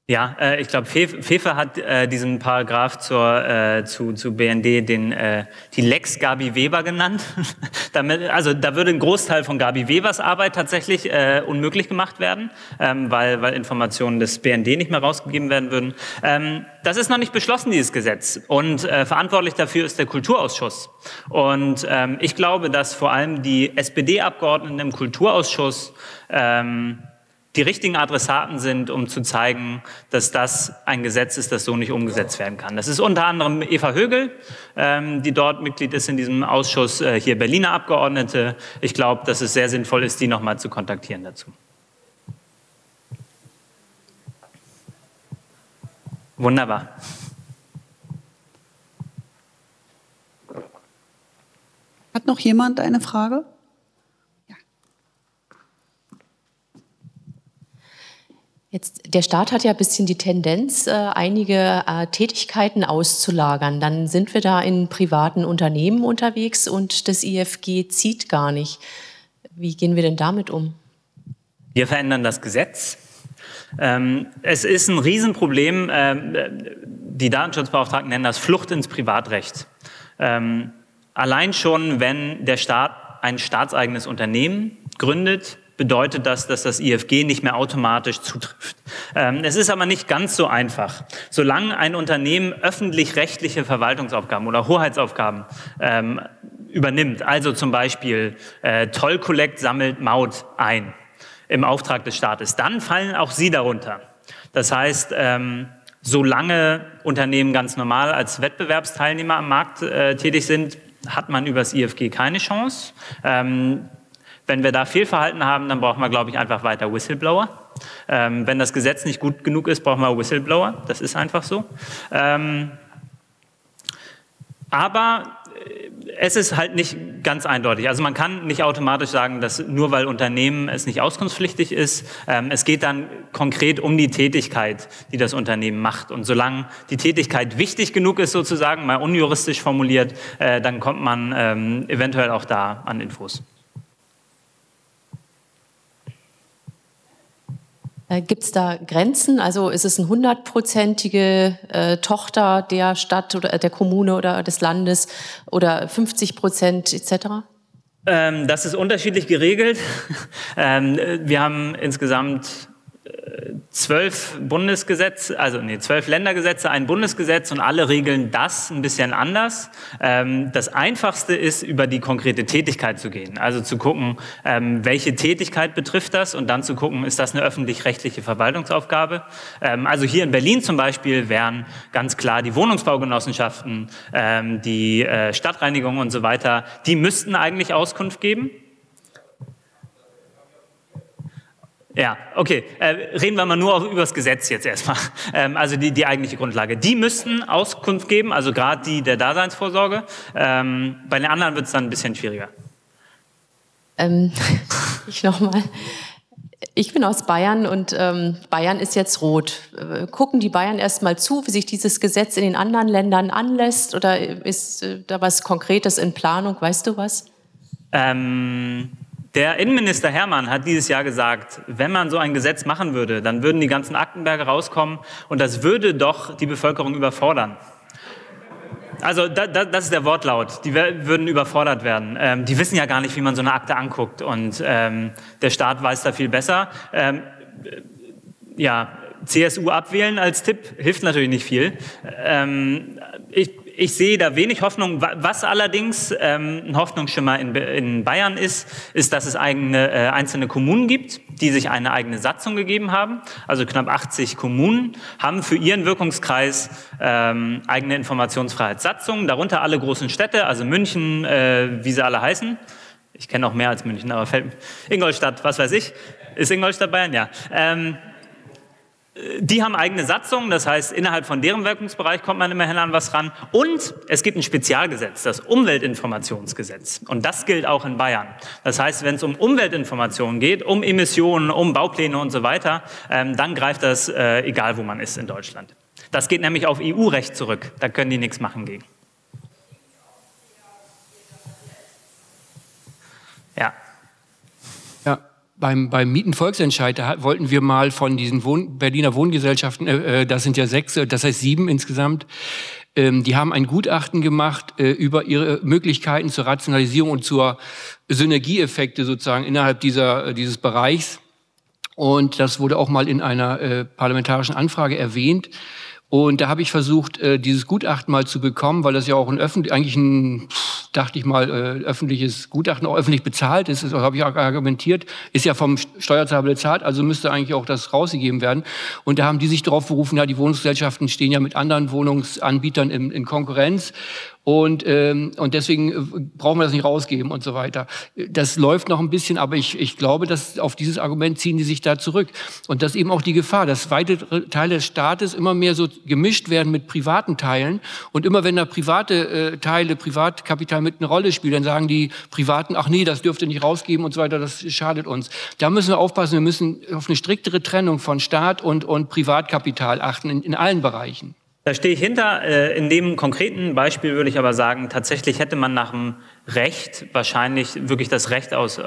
Ja, ich glaube, Fefe hat diesen Paragraph zu BND die Lex Gabi Weber genannt. Also da würde ein Großteil von Gabi Webers Arbeit tatsächlich unmöglich gemacht werden, weil Informationen des BND nicht mehr rausgegeben werden würden. Das ist noch nicht beschlossen, dieses Gesetz. Und verantwortlich dafür ist der Kulturausschuss. Und ich glaube, dass vor allem die SPD-Abgeordneten im Kulturausschuss die richtigen Adressaten sind, um zu zeigen, dass das ein Gesetz ist, das so nicht umgesetzt werden kann. Das ist unter anderem Eva Högel, die dort Mitglied ist in diesem Ausschuss, hier Berliner Abgeordnete. Ich glaube, dass es sehr sinnvoll ist, die nochmal zu kontaktieren dazu. Wunderbar. Hat noch jemand eine Frage? Jetzt, der Staat hat ja ein bisschen die Tendenz, einige Tätigkeiten auszulagern. Dann sind wir da in privaten Unternehmen unterwegs und das IFG zieht gar nicht. Wie gehen wir denn damit um? Wir verändern das Gesetz. Es ist ein Riesenproblem. Die Datenschutzbeauftragten nennen das Flucht ins Privatrecht. Allein schon, wenn der Staat ein staatseigenes Unternehmen gründet, bedeutet das, dass das IFG nicht mehr automatisch zutrifft. Es ist aber nicht ganz so einfach. Solange ein Unternehmen öffentlich-rechtliche Verwaltungsaufgaben oder Hoheitsaufgaben übernimmt, also zum Beispiel Tollkollekt sammelt Maut ein im Auftrag des Staates, dann fallen auch sie darunter. Das heißt, solange Unternehmen ganz normal als Wettbewerbsteilnehmer am Markt tätig sind, hat man übers IFG keine Chance. Wenn wir da Fehlverhalten haben, dann brauchen wir, glaube ich, einfach weiter Whistleblower. Wenn das Gesetz nicht gut genug ist, brauchen wir Whistleblower. Das ist einfach so. Aber es ist halt nicht ganz eindeutig. Also man kann nicht automatisch sagen, dass nur weil Unternehmen es nicht auskunftspflichtig ist, es geht dann konkret um die Tätigkeit, die das Unternehmen macht. Und solange die Tätigkeit wichtig genug ist, sozusagen, mal unjuristisch formuliert, dann kommt man eventuell auch da an Infos. Gibt es da Grenzen? Also ist es eine 100-prozentige Tochter der Stadt oder der Kommune oder des Landes oder 50% etc.? Das ist unterschiedlich geregelt. Wir haben insgesamt 12 Ländergesetze, ein Bundesgesetz und alle regeln das ein bisschen anders. Das Einfachste ist, über die konkrete Tätigkeit zu gehen. Also zu gucken, welche Tätigkeit betrifft das und dann zu gucken, ist das eine öffentlich-rechtliche Verwaltungsaufgabe. Also hier in Berlin zum Beispiel wären ganz klar die Wohnungsbaugenossenschaften, die Stadtreinigung und so weiter, die müssten eigentlich Auskunft geben. Ja, okay. Reden wir mal nur über das Gesetz jetzt erstmal. Also die eigentliche Grundlage. Die müssten Auskunft geben, also gerade die der Daseinsvorsorge. Bei den anderen wird es dann ein bisschen schwieriger. ich nochmal. Ich bin aus Bayern und Bayern ist jetzt rot. Gucken die Bayern erstmal zu, wie sich dieses Gesetz in den anderen Ländern anlässt? Oder ist da was Konkretes in Planung? Weißt du was? Der Innenminister Hermann hat dieses Jahr gesagt, wenn man so ein Gesetz machen würde, dann würden die ganzen Aktenberge rauskommen und das würde doch die Bevölkerung überfordern. Also das ist der Wortlaut. Die würden überfordert werden. Die wissen ja gar nicht, wie man so eine Akte anguckt. Und der Staat weiß da viel besser. Ja, CSU abwählen als Tipp hilft natürlich nicht viel. Ich sehe da wenig Hoffnung. Was allerdings ein Hoffnungsschimmer in Bayern ist, dass es einzelne Kommunen gibt, die sich eine eigene Satzung gegeben haben. Also knapp 80 Kommunen haben für ihren Wirkungskreis eigene Informationsfreiheitssatzungen, darunter alle großen Städte, also München, wie sie alle heißen. Ich kenne auch mehr als München, aber Ingolstadt, was weiß ich. Ist Ingolstadt Bayern? Ja. Die haben eigene Satzungen, das heißt, innerhalb von deren Wirkungsbereich kommt man immerhin an was ran. Und es gibt ein Spezialgesetz, das Umweltinformationsgesetz. Und das gilt auch in Bayern. Das heißt, wenn es um Umweltinformationen geht, um Emissionen, um Baupläne und so weiter, dann greift das, egal wo man ist in Deutschland. Das geht nämlich auf EU-Recht zurück. Da können die nichts machen gegen. Ja. Beim Mietenvolksentscheid, da wollten wir mal von diesen Berliner Wohngesellschaften, das sind ja 6, das heißt 7 insgesamt, die haben ein Gutachten gemacht über ihre Möglichkeiten zur Rationalisierung und zur Synergieeffekte sozusagen innerhalb dieses Bereichs. Und das wurde auch mal in einer parlamentarischen Anfrage erwähnt. Und da habe ich versucht, dieses Gutachten mal zu bekommen, weil das ja auch öffentliches Gutachten, auch öffentlich bezahlt ist, das habe ich auch argumentiert, ist ja vom Steuerzahler bezahlt, also müsste eigentlich auch das rausgegeben werden. Und da haben die sich darauf berufen, ja, die Wohnungsgesellschaften stehen ja mit anderen Wohnungsanbietern in Konkurrenz. Und deswegen brauchen wir das nicht rausgeben und so weiter. Das läuft noch ein bisschen, aber ich glaube, dass auf dieses Argument ziehen die sich da zurück. Und das ist eben auch die Gefahr, dass weite Teile des Staates immer mehr so gemischt werden mit privaten Teilen. Und immer wenn da private Teile, Privatkapital mit eine Rolle spielt, dann sagen die Privaten, ach nee, das dürft ihr nicht rausgeben und so weiter, das schadet uns. Da müssen wir aufpassen, wir müssen auf eine striktere Trennung von Staat und Privatkapital achten in allen Bereichen. Da stehe ich hinter. In dem konkreten Beispiel würde ich aber sagen, tatsächlich hätte man nach dem Recht wahrscheinlich wirklich das Recht auf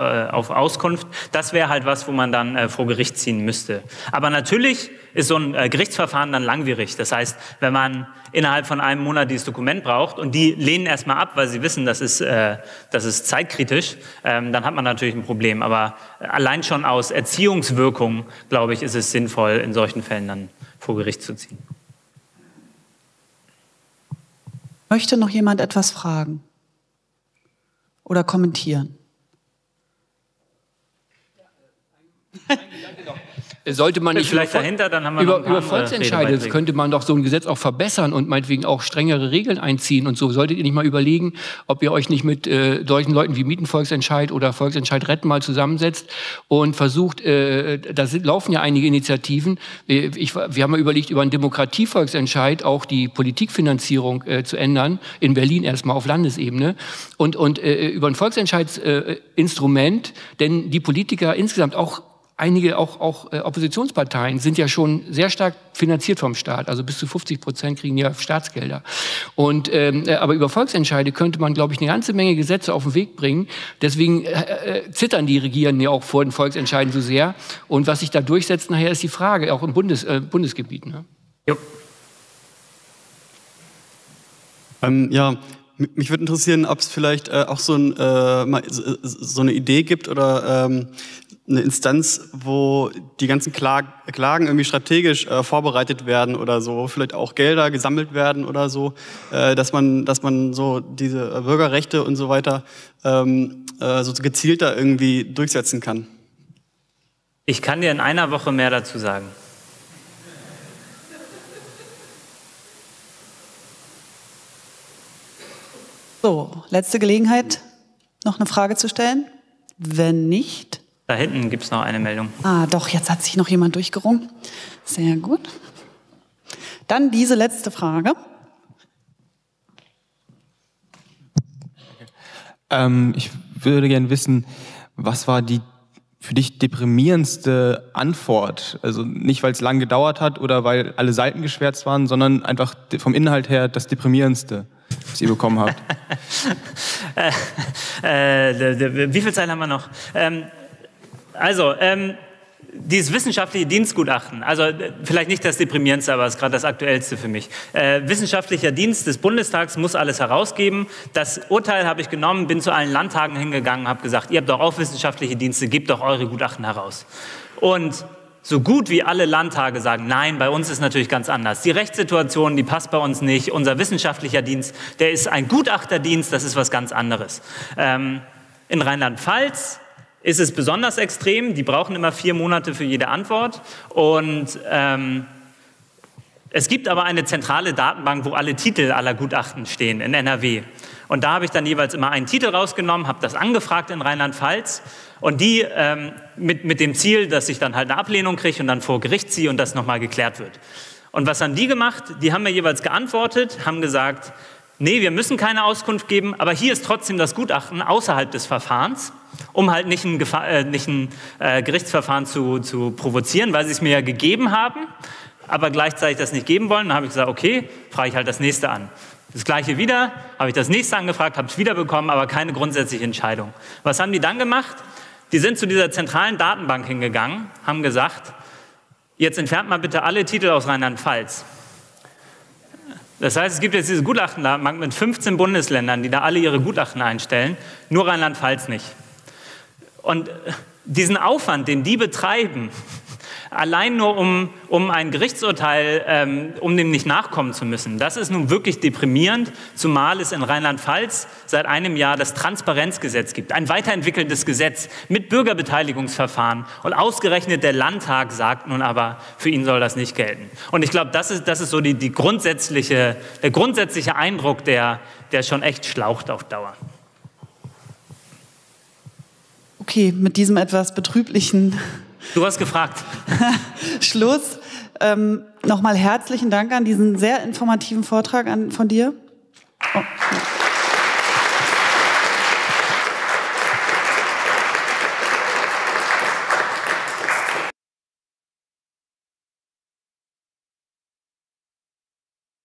Auskunft. Das wäre halt was, wo man dann vor Gericht ziehen müsste. Aber natürlich ist so ein Gerichtsverfahren dann langwierig. Das heißt, wenn man innerhalb von einem Monat dieses Dokument braucht und die lehnen erstmal ab, weil sie wissen, das ist zeitkritisch, dann hat man natürlich ein Problem. Aber allein schon aus Erziehungswirkung, glaube ich, ist es sinnvoll, in solchen Fällen dann vor Gericht zu ziehen. Möchte noch jemand etwas fragen oder kommentieren? Sollte man nicht vielleicht dahinter, dann haben wir über Volksentscheide, könnte man doch so ein Gesetz auch verbessern und meinetwegen auch strengere Regeln einziehen und so. Solltet ihr nicht mal überlegen, ob ihr euch nicht mit solchen Leuten wie Mietenvolksentscheid oder Volksentscheid retten mal zusammensetzt und versucht, da laufen ja einige Initiativen. Wir haben mal überlegt, über einen Demokratievolksentscheid auch die Politikfinanzierung zu ändern, in Berlin erstmal auf Landesebene und über ein Volksentscheidsinstrument, denn die Politiker insgesamt auch einige, auch Oppositionsparteien, sind ja schon sehr stark finanziert vom Staat. Also bis zu 50% kriegen ja Staatsgelder. Aber über Volksentscheide könnte man, glaube ich, eine ganze Menge Gesetze auf den Weg bringen. Deswegen zittern die Regierenden ja auch vor den Volksentscheiden so sehr. Und was sich da durchsetzt nachher, ist die Frage, auch im Bundesgebiet. Ne? Ja. Mich würde interessieren, ob es vielleicht auch so eine Idee gibt oder eine Instanz, wo die ganzen Klagen irgendwie strategisch vorbereitet werden oder so, vielleicht auch Gelder gesammelt werden oder so, dass man so diese Bürgerrechte und so weiter so gezielter irgendwie durchsetzen kann. Ich kann dir in einer Woche mehr dazu sagen. So, letzte Gelegenheit, noch eine Frage zu stellen. Wenn nicht... Da hinten gibt es noch eine Meldung. Ah, doch, jetzt hat sich noch jemand durchgerungen. Sehr gut. Dann diese letzte Frage. Okay. Ich würde gerne wissen, was war die für dich deprimierendste Antwort? Also nicht, weil es lang gedauert hat oder weil alle Seiten geschwärzt waren, sondern einfach vom Inhalt her das deprimierendste, was ihr bekommen habt. Wie viel Zeit haben wir noch? Dieses wissenschaftliche Dienstgutachten, also vielleicht nicht das Deprimierendste, aber es ist gerade das Aktuellste für mich. Wissenschaftlicher Dienst des Bundestags muss alles herausgeben. Das Urteil habe ich genommen, bin zu allen Landtagen hingegangen, habe gesagt, ihr habt doch auch wissenschaftliche Dienste, gebt doch eure Gutachten heraus. Und so gut wie alle Landtage sagen, nein, bei uns ist natürlich ganz anders. Die Rechtssituation, die passt bei uns nicht. Unser wissenschaftlicher Dienst, der ist ein Gutachterdienst, das ist was ganz anderes. In Rheinland-Pfalz ist es besonders extrem. Die brauchen immer 4 Monate für jede Antwort. Und es gibt aber eine zentrale Datenbank, wo alle Titel aller Gutachten stehen in NRW. Und da habe ich dann jeweils immer einen Titel rausgenommen, habe das angefragt in Rheinland-Pfalz. Und die mit dem Ziel, dass ich dann halt eine Ablehnung kriege und dann vor Gericht ziehe und das nochmal geklärt wird. Und was haben die gemacht? Die haben mir jeweils geantwortet, haben gesagt, nee, wir müssen keine Auskunft geben, aber hier ist trotzdem das Gutachten außerhalb des Verfahrens, um halt nicht ein Gerichtsverfahren zu provozieren, weil sie es mir ja gegeben haben, aber gleichzeitig das nicht geben wollen. Dann habe ich gesagt, okay, frage ich halt das nächste an. Das gleiche wieder, habe ich das nächste angefragt, habe es wieder bekommen, aber keine grundsätzliche Entscheidung. Was haben die dann gemacht? Die sind zu dieser zentralen Datenbank hingegangen, haben gesagt, jetzt entfernt mal bitte alle Titel aus Rheinland-Pfalz. Das heißt, es gibt jetzt diese Gutachtendatenbank mit 15 Bundesländern, die da alle ihre Gutachten einstellen, nur Rheinland-Pfalz nicht. Und diesen Aufwand, den die betreiben, allein nur um ein Gerichtsurteil, um dem nicht nachkommen zu müssen, das ist nun wirklich deprimierend, zumal es in Rheinland-Pfalz seit einem Jahr das Transparenzgesetz gibt, ein weiterentwickeltes Gesetz mit Bürgerbeteiligungsverfahren, und ausgerechnet der Landtag sagt nun aber, für ihn soll das nicht gelten. Und ich glaube, das ist so der grundsätzliche Eindruck, der schon echt schlaucht auf Dauer. Okay, mit diesem etwas betrüblichen... Du hast gefragt. Schluss. Nochmal herzlichen Dank an diesen sehr informativen Vortrag von dir. Oh.